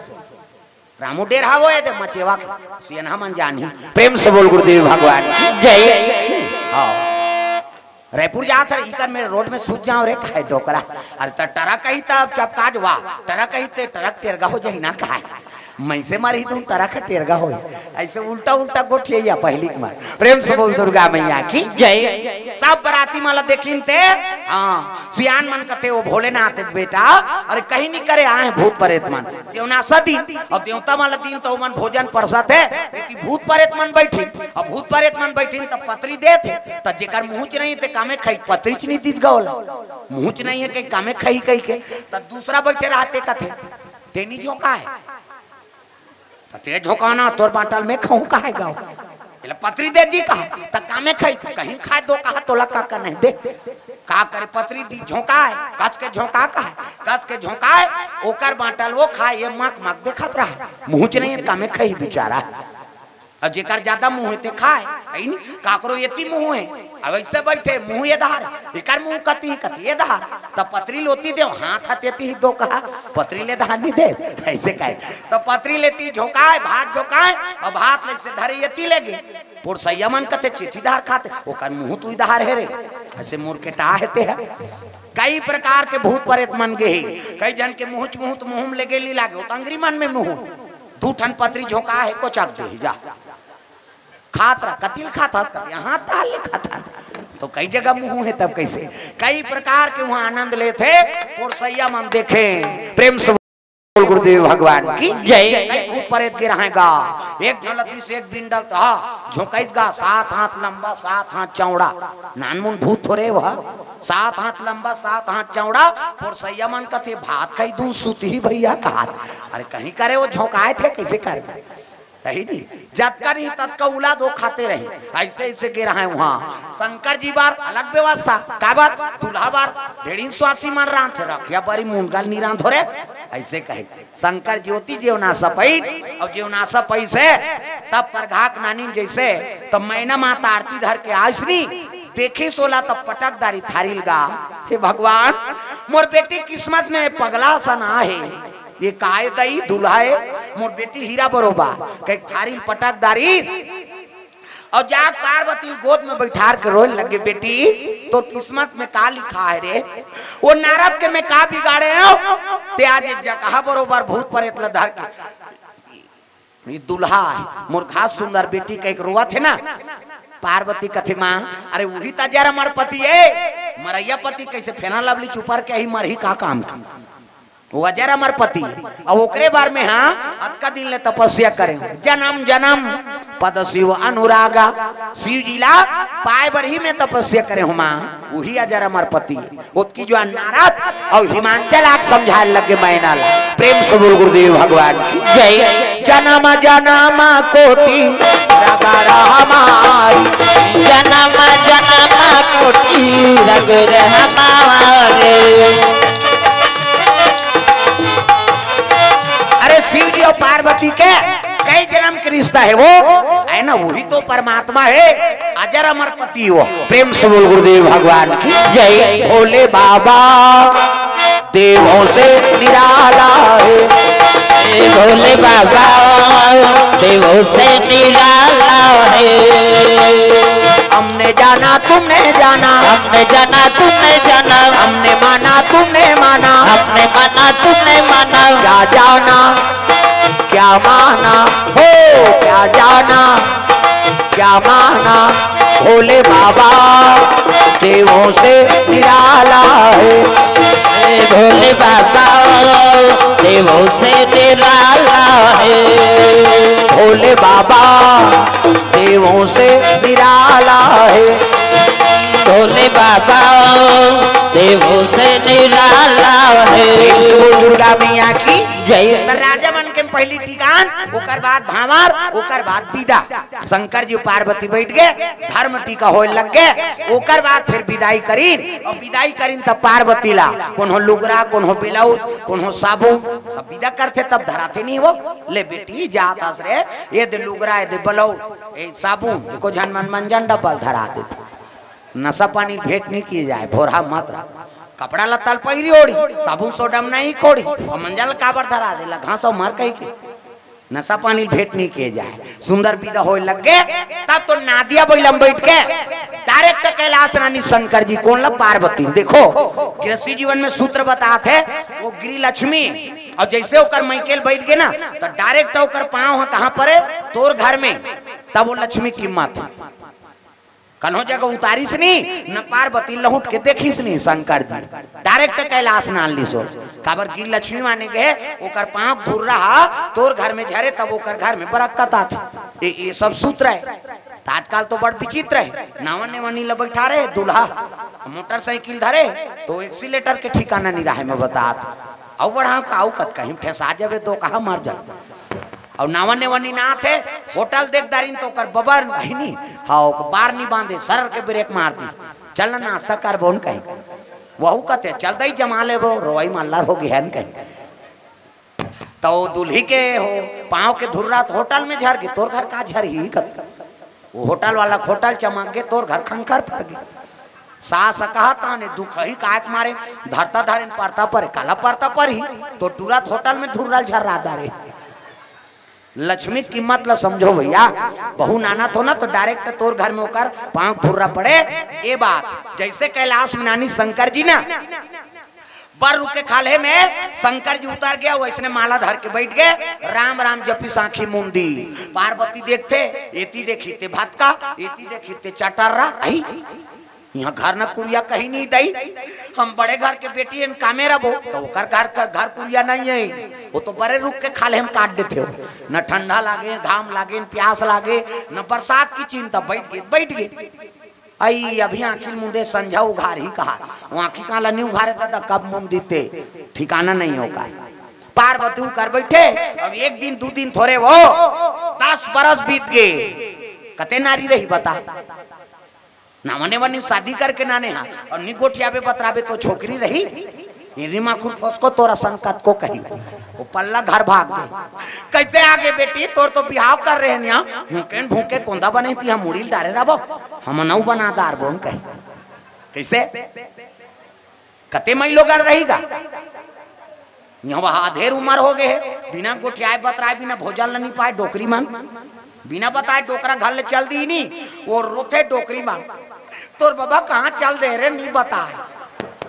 रामू डेरा वो है तो मचेवा सियनहा मन जानी। प्रेम से बोल गुरुदेव भगवान जय। हाँ रायपुर जात है इकर मेरे रोड में सूझ जाओ रे काहे डोकरा अरे त टरक कही तब चपकाज वाह टरक कही ते टरक टेरगा हो जही ना काहे मैसे मारी तुम तारा का टेरगा हो ऐसे उल्टा उल्टा गोठिया पहली मार प्रेम से बोल दुर्गा मैया की जय। सब बराती माला देखिन ते हाँ सियान मन कथे वो भोलेनाथ बेटा अरे कहीं नहीं करे आए भूत प्रेत मन त्योना सदी अब देवता माला दिन तो मन भोजन प्रसाद है भूत प्रेत मन बैठी अब भूत प्रेत मन बैठिन तब पत्री दे थे तब जेकर मुँच नहीं ते कामे खाई पत्रीच नहीं दीद गौला मुँच नहीं है के कामे खाई कही के तब दूसरा बैठे रहते कथे तेनी झोंका है ते झोकाना तोर बाटल में खाऊ काहे गाओ एला पत्री दे जी कहा त कामे खाई कहीं खाए दो कहा तोला का का नहीं दे का करे पत्री दी झोंका है कस के झोंका का है कस के झोंका है ओकर बाटल वो खाए ये मक मक देखत रहा मुंह नहीं कामे खाई बेचारा और जेकर ज्यादा मुंह ते खाए तई काकरो एती मुंह है अब ऐसे बैठे मुंह ये धार एकर मुंह कती कती ये धार तब पत्री लोती दे हाथ हतेती ही दो कहा पत्री ले धानी दे ऐसे कहे तब पत्री लेती झोंकाए भात झोंकाए और भात ले से धरी एती लेगी पुर सयमन कते चिथी धार खाते ओकर मुंह तुई धार हे रे ऐसे मोर के टा हेते है कई प्रकार के भूत प्रेत मन गे कई जन के मुंह मुंह मुंह ले गेली लागे तंगरी मन में मुंह दू ठन पत्री झोंका है को चक दे जा खातरा कतिल खाता यहाँ ताल खाता तो कई जगह मुंह है तब कैसे कई प्रकार के वहाँ आनंद लेते पुरसैया मन देखे प्रेम से गुरुदेव भगवान की जय। भूत प्रेत के रहेगा एक झलती से एक बिंडल तो झोंकेगा सात हाथ लंबा सात हाथ चौड़ा नानमुन भूत थोड़े वह सात हाथ लंबा सात हाथ चौड़ा पुरसैया मन कथे भात खाई दू सूती ही भैया कहा अरे कहीं करे वो झोंकाए थे कैसे कर नहीं तत्का उलाद वो खाते रहे ऐसे ऐसे गिरा है वहाँ शंकर जी बार अलग व्यवस्था काबर दूल्हा बार ढेड़ी स्वासी मन रांध रख या बड़ी मूंगल निरांध हो रे ऐसे कहे शंकर ज्योति जेवनासा पई और जेवनासा पई से तब पर घाक नानी जैसे तब मैना माता आरती धर के आसनी देखे सोला तब पटक दारी थारिल गा हे भगवान मोर बेटी किस्मत में पगला सा ना है ये काय दई दुल्हाए मोर बेटी हीरा बरोबर कई थारी पटक दारी और जाग पार्वती गोद में बैठार के रोल लगे बेटी तो किस्मत में का लिखा है रे वो नारद के में का बिगाड़े हो ते आज जगह बरोबर भूत प्रेत ल धर के दुल्हा मोर घास सुंदर बेटी का एक रोवा थे ना पार्वती कथे माँ अरे वही ता जरा मर पति है मरैया पति कैसे फेना लवली छुपर के ही मर ही का काम की वजर अमर पति और ओकरे बार में हाँ अतका दिन ले तपस्या करें जन्म जन्म पद शिव अनुरागा शिव जिला पाए बर ही में तपस्या करें हुमा वही अजर अमर पति उसकी जो नारद और हिमांचल आप समझा लगे मैना ला प्रेम से बोल गुरुदेव भगवान की जय। जन्म जन्म कोटि रग रहमाई जन्म जन्म कोटि रग रहमाई शिव जी और पार्वती के कई जन्म के रिश्ता है वो है ना वही तो परमात्मा है अजर अमर पति वो प्रेम से बोल गुरुदेव भगवान की जय। भोले बाबा देवों से निराला है भोले बाबा देवों से निराला है हमने जाना तुमने जाना हमने जाना तुमने जाना हमने माना तुमने माना हमने माना तुमने माना क्या जाना क्या माना हो क्या जाना क्या माना भोले बाबा देवों से निराला है भोले बाबा देवों से निराला है भोले बाबा देवों से निराला है भोले बाबा देवों से निराला है दुर्गा मैया की जय। राजा मन के पहली टिकान ओकर बाद भावर ओकर बाद विदा शंकर जी पार्वती बैठ गए धर्म टीका होए लग गए ओकर बाद फिर विदाई करीन और विदाई करीन तब पार्वती ला कोनो लुगरा कोनो बिलाउज कोनो साबु सब विदा करते तब धराते नहीं वो ले बेटी जात हस रे ये दे लुगरा ये दे बिलाउज ए साबु को झन मन मंजन डबल धरा दे नशा पानी भेंट नहीं किए जाए भोरा मत रख कपड़ा लताल पहिरी ओढ़ी साबुन सोडम नहीं खोड़ी और मंजल काबर धरा देला घास और मार कही के नशा पानी भेंट नहीं किए जाए सुंदर विदा होए लग गए तब तो नादिया बैलम बैठ के डायरेक्ट कैलाश रानी शंकर जी कौन ला पार्वती देखो कृषि जीवन में सूत्र बताते वो गिरी लक्ष्मी और जैसे होकर माइकेल बैठ गए ना तो डायरेक्ट होकर पाँव है कहाँ पर है तोर घर में। तब वो लक्ष्मी की माँ थी कन्हो जगह उतारीस नहीं न पार्वती लहुट के देखीस नहीं शंकर जी डायरेक्ट कैलाश नाली सो काबर की लक्ष्मी माने गए ओकर पाँव धुर रहा तोर घर में झरे तब ओकर घर में बरकत आती। ये सब सूत्र है आजकल तो बड़ विचित्र है। नावन नेवनी ल बैठा रहे दूल्हा मोटरसाइकिल धरे तो एक्सीलेटर के ठिकाना नहीं रहा मैं बताता और बढ़ा काऊ कत कहीं ठेसा जावे तो कहा मार जा और नावन नेवनी ना थे होटल देख दारिन तो कर बबर नहीं हाउ बार नहीं बांधे सर के ब्रेक मार दी चल नाश्ता कर बोन कहीं वहू कहते चलता ही जमा ले वो रोई मल्ला हो गया कहीं तो दूल्ही के हो पाँव के धुर्रा तो होटल में झर गई तोर घर का झर ही कत वो होटल वाला होटल चमक गए तोर घर खंखर पर गए सास कहा दुख ही कायक मारे धरता धरन पड़ता पर काला पड़ता पर ही तो तुरंत होटल में धुर्रल झर्रा दारे। लक्ष्मी की कीमत ला समझो भैया बहु नाना तो ना तो डायरेक्ट तोर घर में होकर पांव धुर्रा पड़े। ये बात जैसे कैलाश में नानी शंकर जी ना बर रुके खाले में शंकर जी उतर गया वैसने माला धर के बैठ गए राम राम जपी साखी मुंदी। पार्वती देखते एती देखी ते भात का एती देखी ते चटर्रा आई यहाँ घर न कुरिया कहीं नहीं दई हम बड़े घर के बेटी इन कामे रबो तो घर घर घर कुरिया नहीं है वो तो बड़े रुक के खाले हम काट देते हो न ठंडा लागे घाम लागे न प्यास लागे न बरसात की चिंता बैठ गए बैठ गए। आई अभी आखिर मुंदे संझा उघार ही कहा वो आखिर कहा नहीं उघारे दादा कब मुंह दीते ठिकाना नहीं होगा। पार्वती कर बैठे अब एक दिन दो दिन थोड़े वो दस बरस बीत गए कते नारी रही बता नामने वनी शादी करके नाने हा और नी गोठियाबे बतराबे तो छोकरी रही रिमा खुरफोस को तोरा संकत को कही वो पल्ला घर भाग गए कैसे आगे बेटी तोर तो बिहाव कर रहे ना भूखे भूखे कोंदा बने थी हम मुड़ील डारे राबो हम नऊ बना दार बोन कही कैसे कते मई लोग रहेगा यहाँ आधेर उम्र हो गए बिना गोठियाए बतराए बिना भोजन नहीं पाए डोकरी मन बिना बताए डोकरा घर ले चल दी नहीं वो रोथे डोकरी मां तोर बाबा कहाँ चल दे रहे नहीं बताए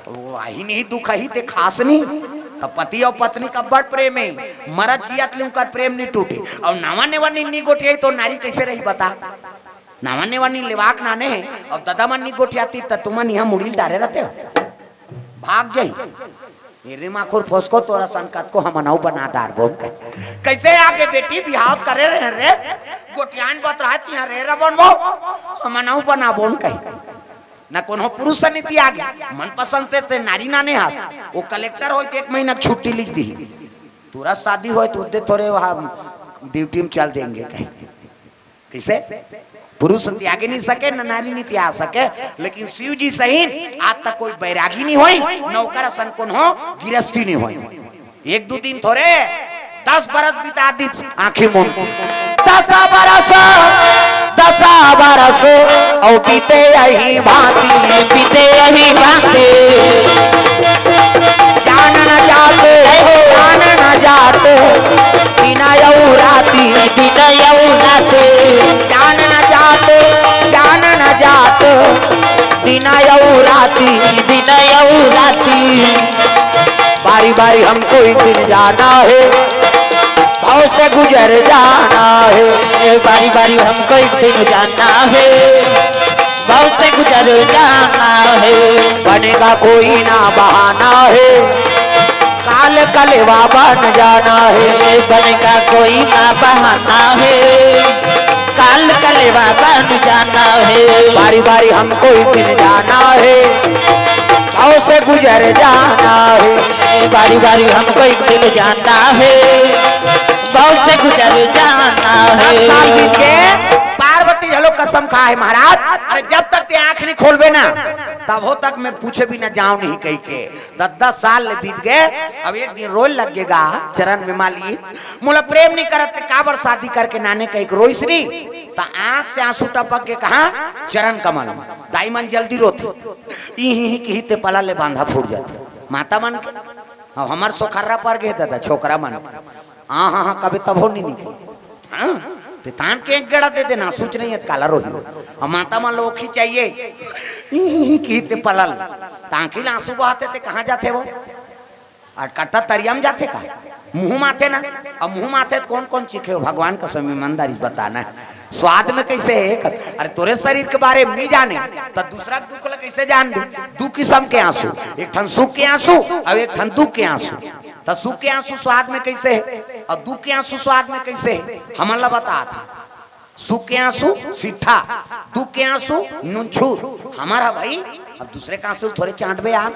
वो आही नहीं दुख ही ते खास नहीं। तब पति और पत्नी का बड़ प्रेम है मरद जियत लूं कर प्रेम नहीं टूटे और नावा नेवा नी गोठिया तो नारी कैसे रही बता नावा नेवा नी लेवाक नाने है और दादा मन नी गोठियाती तो तुमन यहाँ मुड़ील डाले रहते हो भाग जाई माखुर फोसको तोरा संकट को हम नऊ बनादार बोल के कैसे आगे बेटी बिहाव करे रहे रे गोटियान बतराती है रे रबन वो हम नऊ बना बोल के ना कोनो पुरुष नीति आगे मन पसंद से ते नारी नाने हाथ वो कलेक्टर हो एक महीना छुट्टी लिख दी तोरा शादी हो तो दे थोड़े वहां ड्यूटी में चल देंगे कहीं कैसे पुरुष त्यागी नहीं सके न नारी नहीं त्याग सके। लेकिन शिव जी सही आज तक कोई बैरागी नहीं हो नौकर असन कोन हो गिरस्ती नहीं हो एक दो दिन थोड़े दस बरस बिता दी आंखें मोम दस बरस दस बरस और बीते यही भांति बीते यही भांति जान न जाते जान न जाते बिना यऊ राती बिना यऊ नाते जान न जाते जान न जाते बिना यऊ राती बिना यऊ राती बारी बारी हमको इस दिन जाना है भाव से गुजर जाना है बारी बारी हमको इस दिन जाना है भाव से गुजर जाना है बनेगा कोई ना बहाना है काल कलेवा बन जाना है बनेगा कोई ना बहाना है काल कलेवा बन जाना है बारी बारी हमको इधर जाना है भाव से गुजर जाना है बारी बारी हमको इधर जाना है भाव से गुजर जाना है। पार्वती झलो कसम खा है महाराज अरे जब तक ते आँख नहीं खोलवे ना तब हो तक मैं पूछे भी ना जाऊं नहीं कही के दस दस साल बीत गए अब एक दिन रोल लगेगा चरण में माली मुला प्रेम नहीं करते काबर शादी करके नाने का एक रोई श्री ता आँख से आंसू टपक के कहा चरण कमल दाई मन जल्दी रोते इही की हिते पला ले बांधा फूट जाते माता मन के अब हमार सोखर्रा पर गए दादा छोकरा मन हाँ हाँ हाँ कभी तब हो नहीं निकले हाँ तान के एक गड़ा दे देना सोच नहीं है काला रोही हम माता माँ लोखी चाहिए की ते पलल तांकी आंसू बहाते थे कहाँ जाते वो और कट्टा तरियम जाते का मुँह माथे ना। अब मुँह माथे कौन कौन चीखे हो भगवान का कसम ईमानदारी बताना है। स्वाद में कैसे है? अरे तोरे शरीर के बारे में नहीं जाने तो दूसरा दुख लग कैसे जान दू। दो किस्म के आंसू, एक ठन सुख के आंसू और एक ठन दुख के आंसू। तो सुख के आंसू स्वाद में कैसे है और दुख के आंसू स्वाद में कैसे है हमन ला बता था। सुख के आंसू सीठा, दुख के आंसू नुनछुर। हमारा भाई अब दूसरे के आंसू थोड़े चाटबे यार,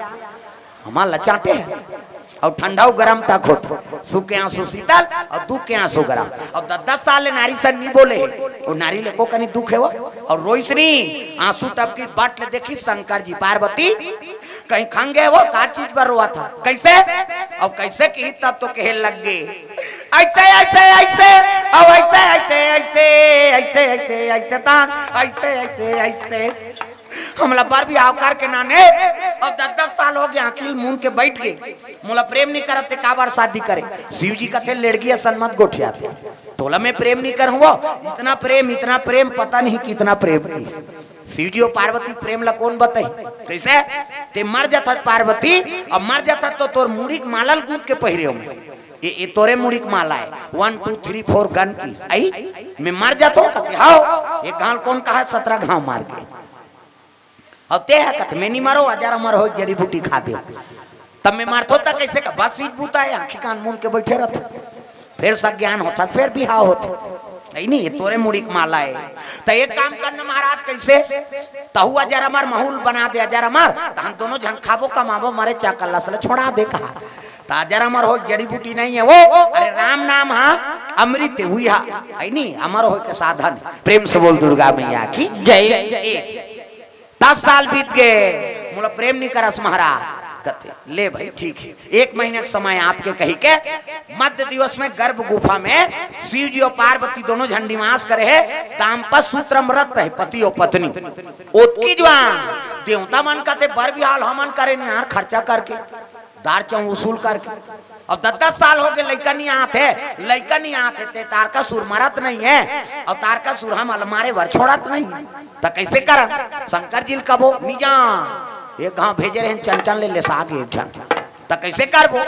हमार ला चाटे है। और ठंडा गरम तक होत, सुख के आंसू शीतल और दुख के आंसू गरम। और दस दस साल नारी से नहीं बोले और नारी ले को कहीं दुख है वो और रोईसनी आंसू टपकी बाट ले देखी शंकर जी पार्वती कहीं खंगे वो का चीज पर रोआ था कैसे। और कैसे की तब तो कहे लग गए ऐसे ऐसे ऐसे और ऐसे ऐसे ऐसे ऐसे ऐसे ऐसे तक ऐसे ऐसे ऐसे हमला बार भी आवकार के नाने। और दस दस साल हो गया अखिल मुंह के बैठ गए, मोला प्रेम नहीं करते का बार शादी करे। शिव जी कहते लड़की सन्मत गोठिया तोला में प्रेम नहीं कर हुआ। इतना प्रेम इतना प्रेम पता नहीं कितना प्रेम की। शिव जी और पार्वती प्रेम ला कौन बताई कैसे ते मर जाता पार्वती। अब मर जाता तो तोर मुड़ी माला गूंद के पहिरे होंगे ये, ये तोरे मुड़ीक माला है वन टू थ्री फोर गन की आई मैं मर जाता हूँ कहते हाओ ये घाव कौन कहा सत्रह घाव मार गए। अब ते हकत में नहीं मारो हजार मर हो जड़ी बूटी खा दे तब मैं मारतो तक कैसे का बस सीट बूता है आँखी कान मूंद के बैठे रहते फिर सब ज्ञान होता फिर बिहाव होता नहीं ये तोरे मुड़ी माला है। तो एक काम करना महाराज कैसे तहु हजार मर माहौल बना दे हजार मर तो हम दोनों झन खाबो कमाबो मरे चाकल्ला से छोड़ा दे कहा। तो हजार मर हो जड़ी बूटी नहीं है वो, अरे राम नाम हाँ अमृत हुई हा नहीं अमर हो के साधन। प्रेम से बोल दुर्गा मैया की जय। दस साल बीत गए मुला प्रेम नहीं करस महाराज कहते ले भाई ठीक है एक महीने का समय आपके कही के मध्य दिवस में गर्भ गुफा में शिव जी और पार्वती दोनों झंडी मास करे है दाम्पत्य सूत्रम रत है पति और पत्नी ओतकी जवान देवता मन कहते बर बिहाल हमन करे यार खर्चा करके दार चौ वसूल करके। अब दस दस साल हो गए लड़का नहीं आते लड़का नहीं आते तारका सुर मरत नहीं है और तारका सुर हम अलमारे भर छोड़त नहीं है तो कैसे कर शंकर जी कबो निजा एक गाँव भेजे रहे चंचन ले, ले साग एक जन तो कैसे करबो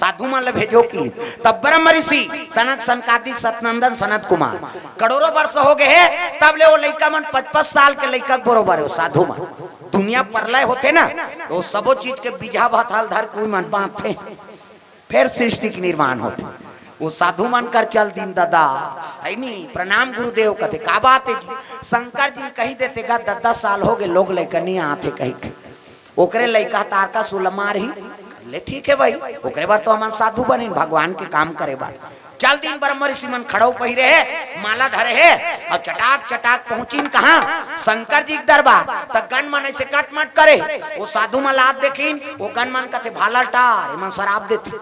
साधु मान भेजो की। तब ब्रह्म ऋषि सनक सनकादिक सतनंदन सनत कुमार करोड़ों वर्ष हो गए तब ले वो लड़का मन पचपन साल के लड़का बरोबर हो साधु मन दुनिया परलय होते ना वो सबो चीज के बीजा भात हल धर कोई मन बांधते फिर सृष्टि के निर्माण होते वो साधु मन कर चल दिन दादा है नहीं प्रणाम गुरुदेव कहते का बात है शंकर जी कही देते गा दस दस साल हो गए लोग लैका नहीं आते कही ओकरे लैका तारका सुलमार ही ले ठीक है भाई ओकरे बार तो हमारे साधु बने भगवान के काम करे बार चल दिन ब्रह्म ऋषि मन खड़ो पही रहे माला धरे है और चटाक चटाक पहुंचीन कहा शंकर जी दरबार तक गन मन ऐसे कटमट करे वो साधु मन लाद देखीन वो गन मन कहते भाला टार मन शराब देते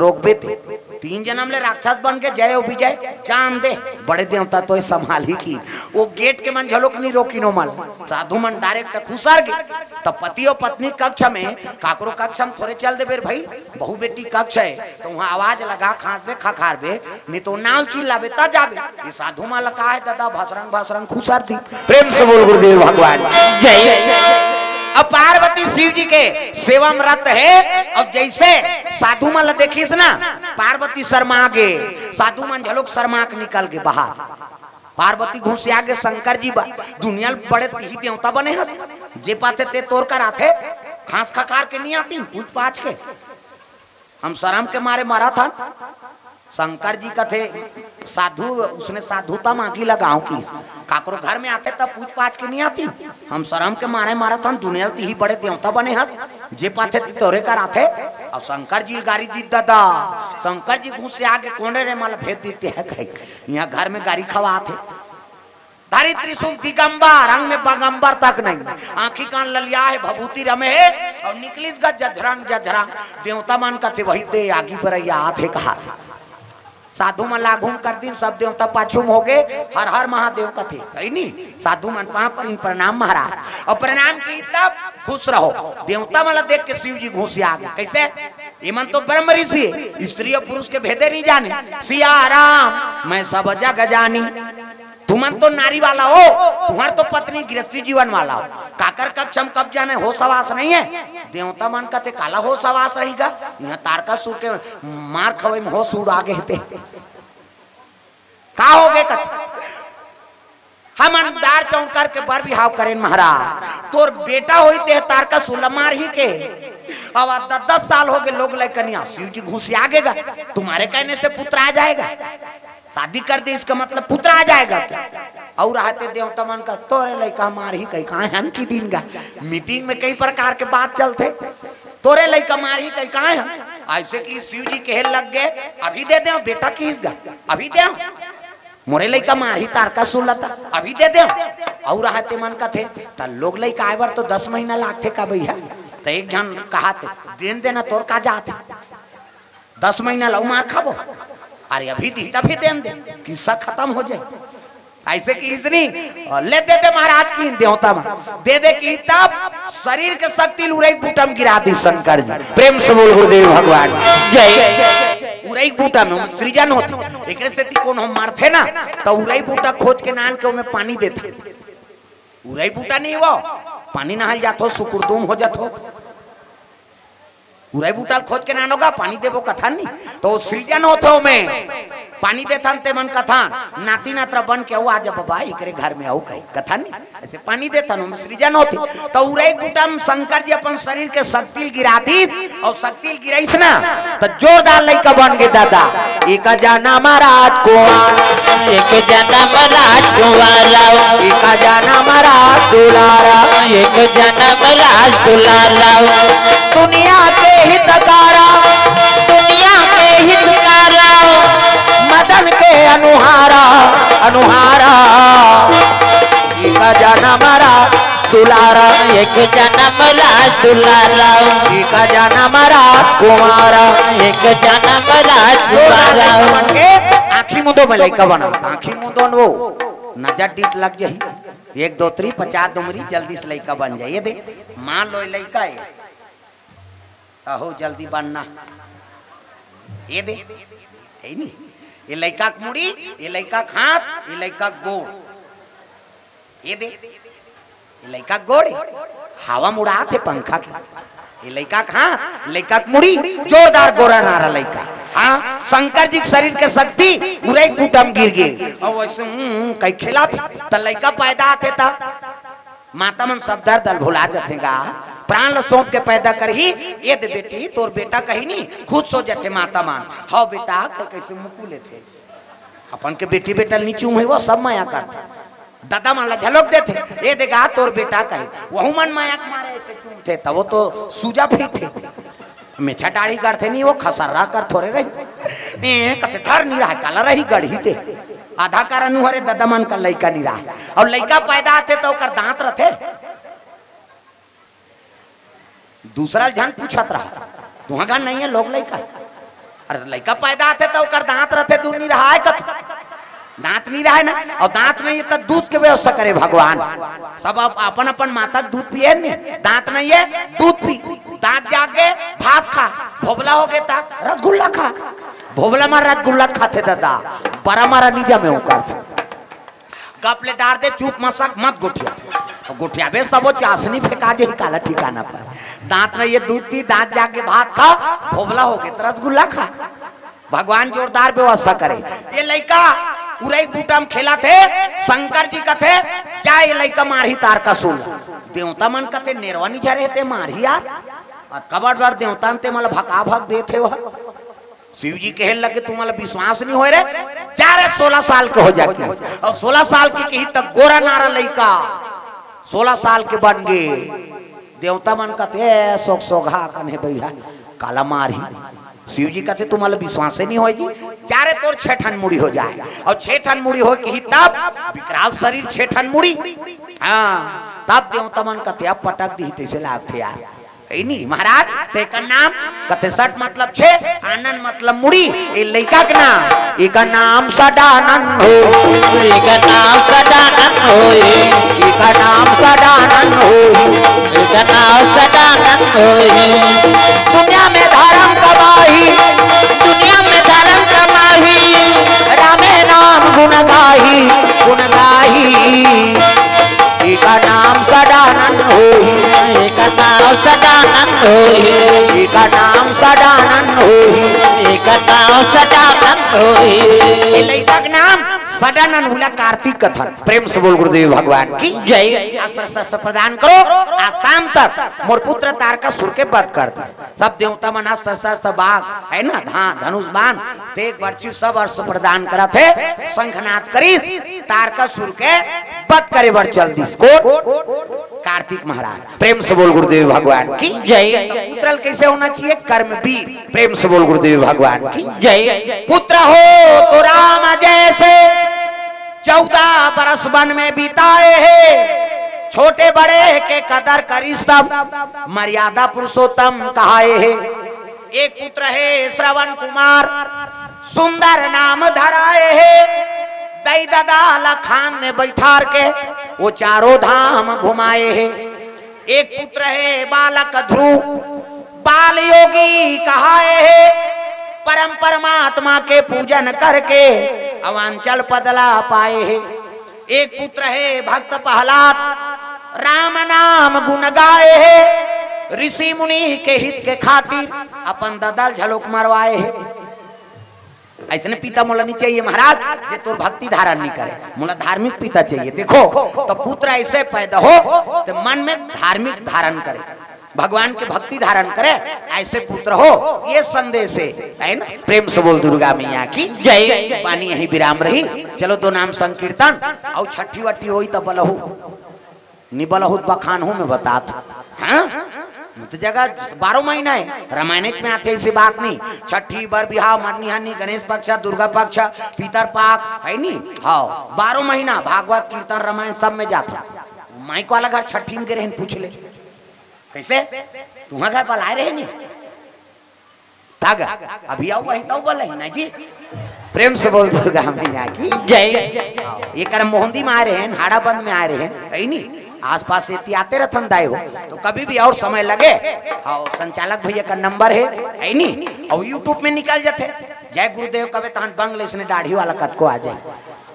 रोकबे थे तीन जन्म ले राक्षस बन के जय हो विजय जान दे बड़े देवता तो संभाल ही की वो गेट के मन झलोक नहीं रोकी नो मन साधु मन डायरेक्ट खुसर गए। तब पति और पत्नी कक्ष में काकरो कक्ष में थोड़े चल दे बेर भाई बहु बेटी कक्ष है तो वहाँ आवाज लगा खांसबे खखारबे नहीं तो नाव चिल्लाबे ता जाबे ये साधु माँ लगा है दादा भसरंग भसरंग खुसर दी। प्रेम से बोल गुरुदेव भगवान जय। अब पार्वती शिव जी के सेवा में रत है और जैसे साधु मन देखिस ना पार्वती शर्मा गे साधु मन झलोक शर्मा के निकल के बाहर पार्वती घुसिया के शंकर जी दुनिया बड़े ही देवता बने हस जे पाते ते तोड़ कर आते खास खखार के नहीं आती पूछ पाछ के हम शर्म के मारे मारा था। शंकर जी कथे साधु उसने साधुता मांगी लगाओ की काकरो घर में आते तब पूछ पाछ के नहीं आती हम शर्म के मारे मारा था दुनिया ही बड़े देवता बने हस जे पाथे तोरे कर आते। अब शंकर जी गाड़ी दी दादा शंकर जी घुस से आगे कोने रे माला भेज देते हैं यहाँ घर में गाड़ी खवा आते धारी त्रिशूल दिगंबर रंग में बगंबर तक नहीं आंखी कान ललिया है भभूति रमे है और निकली जझरंग जझरंग देवता मान कहते वही दे आगे पर आते कहा साधु मन लागूम कर दिन सब देवता पाछुम हो गए हर हर महादेव कथे है नहीं साधु मन वहां पर प्रणाम महाराज और प्रणाम की तब खुश रहो देवता वाला देख के शिव जी घुसे आ गए कैसे इमन तो ब्रह्म ऋषि स्त्री और पुरुष के भेदे नहीं जाने सिया राम मैं सब जग जानी तुम तुमन तो नारी वाला हो, तुम्हार तो पत्नी गृहस्थी जीवन वाला हो, काकर कक्षम कब्जा नहीं, हो सवास नहीं है। देवता मन का ते काला हो सवास रहेगा, यहाँ तारका सूर के मार खवे में हो सूर आगे हिते का हो गए कथ। हम अंदार चौं करके बर भी हाव करें महाराज, तोर बेटा होते है तारका सुलमार ही के, अब दस दस साल हो गए लोग लेकर कन्या शिव जी घुस आगेगा, तुम्हारे कहने से पुत्र आ जाएगा, शादी कर दी इसका मतलब पुत्र आ जाएगा क्या? और रहते देवता मन का तोरे लड़का मार ही कहीं कहा हम की दिन का मीटिंग में कई प्रकार के बात चलते, तोरे लड़का मार ही कहीं कहा हम ऐसे की शिव जी के लग गए, अभी दे दे बेटा की अभी दे मोरे लड़का मार ही तारका सुलता अभी दे दे। और रहते मन का थे लोग लड़का आए बार तो दस महीना लागते का भैया, तो एक जन कहा थे देन देना तोर का जाते दस महीना लव मार खाबो, अरे अभी दी तभी देन दे किस्सा खत्म हो जाए, ऐसे की इतनी ले दे दे महाराज की देवता मां दे दे की तब शरीर के शक्ति उरई बूटम गिरा दी शंकर जी, प्रेम से बोल गुरुदेव भगवान जय। उरई बूटा में सृजन होते एकरे सेती कोन हम मारथे ना तो उरई बूटा खोज के नान के में पानी देते, उरई बूटा नहीं वो पानी नहाल जातो सुकुरदुम हो जातो, उराई बूटा खोज के नानोगा पानी देवो कथन नहीं तो सृजन होतो में पानी देथन ते मन कथन नाती नात्रा बन के आ जा बाबा इकरे घर में आओ कही कथन नहीं ऐसे पानी देथन में सृजन होती, तो उराई बूटा में शंकर जी अपन शरीर के शक्तिल गिरा दी और शक्तिल गिराइस ना तो जोरदार लइका बन गे दादा। एक जाना महाराज कुंवर, एक जाना महाराज कुंवर, एक जाना महाराज दुलारा, एक जाना महाराज दुलारा, दुनिया के हितकारा, दुनिया के हितकारा, मदन के अनुहारा अनुहारा, एक जाना महाराज दुलारा, एक जाना महाराज दुलारा, एक जाना महाराज कुंवारा, एक जाना महाराज दुलारा। आँखी मुदो में लैका बना, आँखी मुदो वो नजर डीट लग जाही एक दो त्री पचास दुमरी जल्दी से लैका बन जाइए दे मान लो लैका है अहो जल्दी बनना ये दे है नहीं, ये लड़का मुड़ी ये लड़का हाथ ये लड़का गोड़ ये दे ये लड़का गोड़ हवा मुड़ा थे पंखा के, ये लड़का हाथ लड़का मुड़ी जोरदार गोरा नारा लड़का हाँ शंकर जी शरीर के शक्ति पूरे कुटम गिर गए और वैसे कई खेला था लड़का पैदा थे था माता मन सब दर्द भुला जाते प्राण ल सौंप के पैदा कर ही ये दे बेटी तोर बेटा कहीं नहीं खुद सो जाते माता मान हाउ बेटा कैसे मुकू लेते अपन के बेटी बेटा नीचू में वो सब माया करते दादा मान ला झलक देते ये देगा तोर बेटा कहीं वहू मन माया मारे ऐसे चूमते तब वो तो सूजा फेंटे मेछा डाढ़ी करते नहीं वो खसर्रा कर थोड़े रही कते धर नहीं रहा काला रही गढ़ी थे आधा कारण हरे दादा मन का लड़का नहीं रहा और लड़का पैदा आते तो दांत रहते दूसरा जन पूछत रहा तुहा घर नहीं है लोग लड़का अरे लड़का पैदा आते तो दांत रहते दूर नहीं रहा है दांत नहीं रहा है ना और दांत नहीं है तो दूध के व्यवस्था करे भगवान सब आप अपन अपन माता दूध पिए दांत नहीं है दूध पी दांत जागे भात खा भोबला हो गया था रसगुल्ला खा भोबला मारा रसगुल्ला खाते दादा बड़ा मारा नीजा में कपले डार दे चुप मसक मत गुठिया गुठिया बे सबो चाशनी फेंका दे काला ठिकाना पर दांत में ये दूध पी दांत जाके भात खा भोबला हो गए रसगुल्ला खा भगवान जोरदार व्यवस्था करे। ये लड़का उरई बूटा में खेला थे शंकर जी का थे क्या ये लड़का मारही तार का सुन देवता मन का थे नेरवा नीचा रहते मारही यार कबाड़ बार देवता ते मतलब भका भक दे थे वह शिव जी कह लगे तुम्हारा विश्वास नहीं हो रे चार सोलह साल के हो जाके और सोलह साल के कहीं तक गोरा नारा लड़का सोलह साल के बन गए देवता मन कहते सोख सोघा कने भैया काला मारी शिव जी कहते तुम्हारा विश्वास नहीं हो जी चारे तोर छठन मुड़ी हो जाए और छठन मुड़ी हो कहीं तब विकराल शरीर छठन मुड़ी हाँ तब देवता मन कहते अब पटक दी तैसे लागते यार महाराज तेकर नाम कथे सट मतलब छे आनंद मतलब मुड़ी ए लड़का के नाम एक नाम सदानंद हो एक नाम सदानंद हो एक नाम सदानंद हो एक नाम सदानंद हो दुनिया में धर्म कमाही दुनिया में धर्म कमाही रामे नाम गुण गाही गुण गाही होए एका नाम सदानंद होए एका नाम सदानंद होए लइका के नाम सदानंद हुला कार्तिक कथन। प्रेम से बोल गुरुदेव भगवान की जय। आश्रय प्रदान करो आज शाम तक मोर पुत्र तारका सुर के बात कर सब देवता मना सरसा बाघ है ना धान धनुष बाण तेग बर्ची सब अर्ष प्रदान करा थे शंखनाद करीस तारका सुर के बात करे बर जल्दी को कार्तिक महाराज। प्रेम से बोल गुरुदेव भगवान की जय। पुत्र कैसे होना चाहिए कर्मवीर। प्रेम से बोल गुरुदेव भगवान की जय। पुत्र हो तो राम जैसे चौदह बरस वन में बिताए है छोटे बड़े के कदर करी सब मर्यादा पुरुषोत्तम कहाए है। एक पुत्र है श्रवण कुमार सुंदर नाम धराए है दई दादा लखान में बैठार के वो चारों धाम घुमाए है। एक पुत्र है बालक ध्रुव बाल योगी कहाए है परम परमात्मा के पूजन करके अवांचल बदला पाए है। एक पुत्र है भक्त प्रहलाद राम नाम गुण गाए है ऋषि मुनि के हित के खातिर अपन ददल झलोक मरवाए है। ऐसे ने पिता मोला नहीं चाहिए महाराज जे तोर भक्ति धारण नहीं करे मोला धार्मिक पिता चाहिए। देखो तो पुत्र ऐसे पैदा हो तो मन में धार्मिक धारण करे भगवान के भक्ति धारण करे ऐसे पुत्र हो ये संदेश है ना। प्रेम से बोल दुर्गा मैया की जय। पानी यही विराम रही चलो दो नाम संकीर्तन और छठी वट्ठी हो तो बलहू निबलहुत बखान हूँ मैं बतात हाँ तो जगह बारह महीना है रामायणिक में आते ऐसी बात नहीं। छठी बर बिहाव मरनिहानी गणेश पक्ष दुर्गा पक्ष पीतर पाक है नी हाँ बारह महीना भागवत कीर्तन रामायण सब में जाता। माइक वाला घर छठी में गए पूछ ले कैसे तुम्हारा घर बल आए रहे नी तागा अभी आओ वही तो बोल ना जी। प्रेम से बोल दुर्गा मैया की जय। ये कर मोहंदी में आ रहे हैं हाड़ाबंद में आ रहे हैं आसपास इतनी आते रहन दाय हो तो कभी भी और समय लगे हाँ संचालक भैया का नंबर है है नहीं और यूट्यूब में निकल जाते जय गुरुदेव कवे तहन बंगलेश ने दाढ़ी वाला कद को आ जाए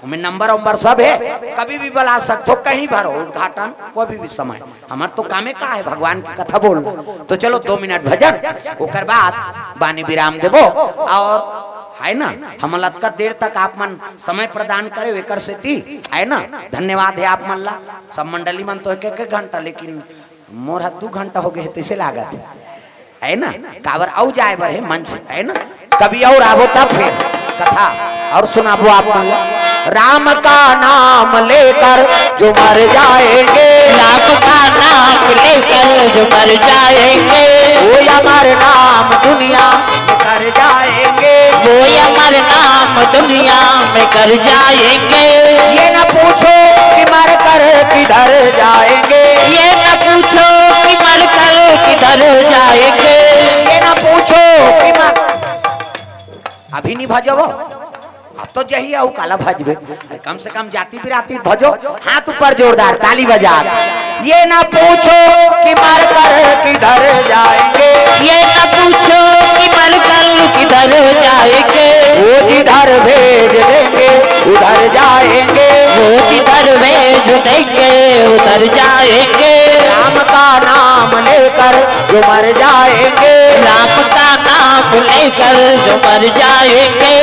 में नंबर उम्बर सब है कभी भी बुला सकते हो कहीं भरो उद्घाटन कभी भी समय हमारे तो कामे का है भगवान की कथा बोलना। तो चलो दो मिनट भजन ओकर बाद बानी विराम देवो और है ना हम लतका देर तक आप मन समय प्रदान करे वेकर से थी है ना धन्यवाद है आप मन ला सब मंडली मन तो एक एक घंटा लेकिन मोर दू घंटा हो गए तैसे लागत है ना कावर औ जाए बर है मंच है ना कभी और आवो तब फिर कथा और सुनाबो आप मन ला। राम का नाम लेकर जो मर जाएंगे राम का नाम लेकर जो मर जाएंगे वो अमर नाम दुनिया में कर जाएंगे वो अमर नाम दुनिया में कर जाएंगे। ये न पूछो कि मर कर किधर जाएंगे ये न पूछो कि मर कर किधर जाएंगे ये न पूछो कि मर अभी नहीं भजो अब तो जही आओ काला भजबे अरे कम से कम जाति बिराती भजो हाथ ऊपर जोरदार ताली बजा। ये ना पूछो कि मर कर किधर जाएंगे ये ना पूछो कि मर कर किधर जाएंगे वो जिधर भेज देंगे उधर जाएंगे वो जिधर भेज देंगे उधर जाएंगे। राम का नाम लेकर जो मर जाएंगे राम का नाम लेकर जो मर जाएंगे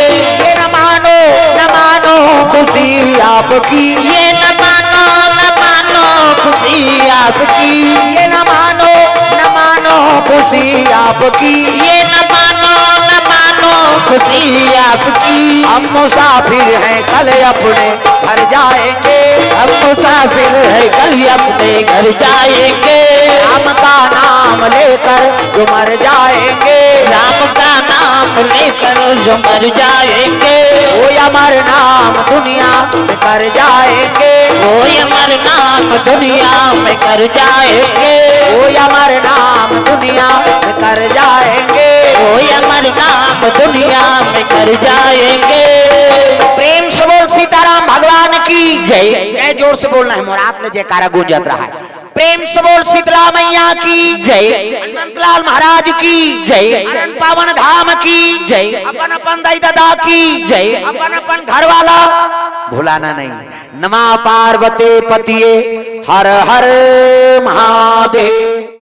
न मानो खुशी आपकी ये न मानो न मानो खुशी आपकी ये न मानो न मानो खुशी आपकी ये न मानो न मानो खुशी आपकी। हम मुसाफिर हैं कल अपने घर जाएंगे हम मुसाफिर हैं कल अपने घर जाएंगे। राम का नाम लेकर जो मर जाएंगे राम का नाम लेकर जो मर जाएंगे वो अमर नाम दुनिया में कर जाएंगे वो अमर नाम दुनिया में कर जाएंगे वो अमर नाम दुनिया में कर जाएंगे वो अमर नाम दुनिया में कर जाएंगे। प्रेम से बोल सीताराम भगवान की जय। जय जोर से बोलना है मोरात ले जयकारा गूंजत रहा है। प्रेम से बोल शीतला मैया की जय। अनंतलाल महाराज की जय। अनंत पावन धाम की जय। अपन अपन दाई दादा की जय। अपन अपन घर वाला भुलाना नहीं। नमा पार्वती पतिये हर हर महादेव।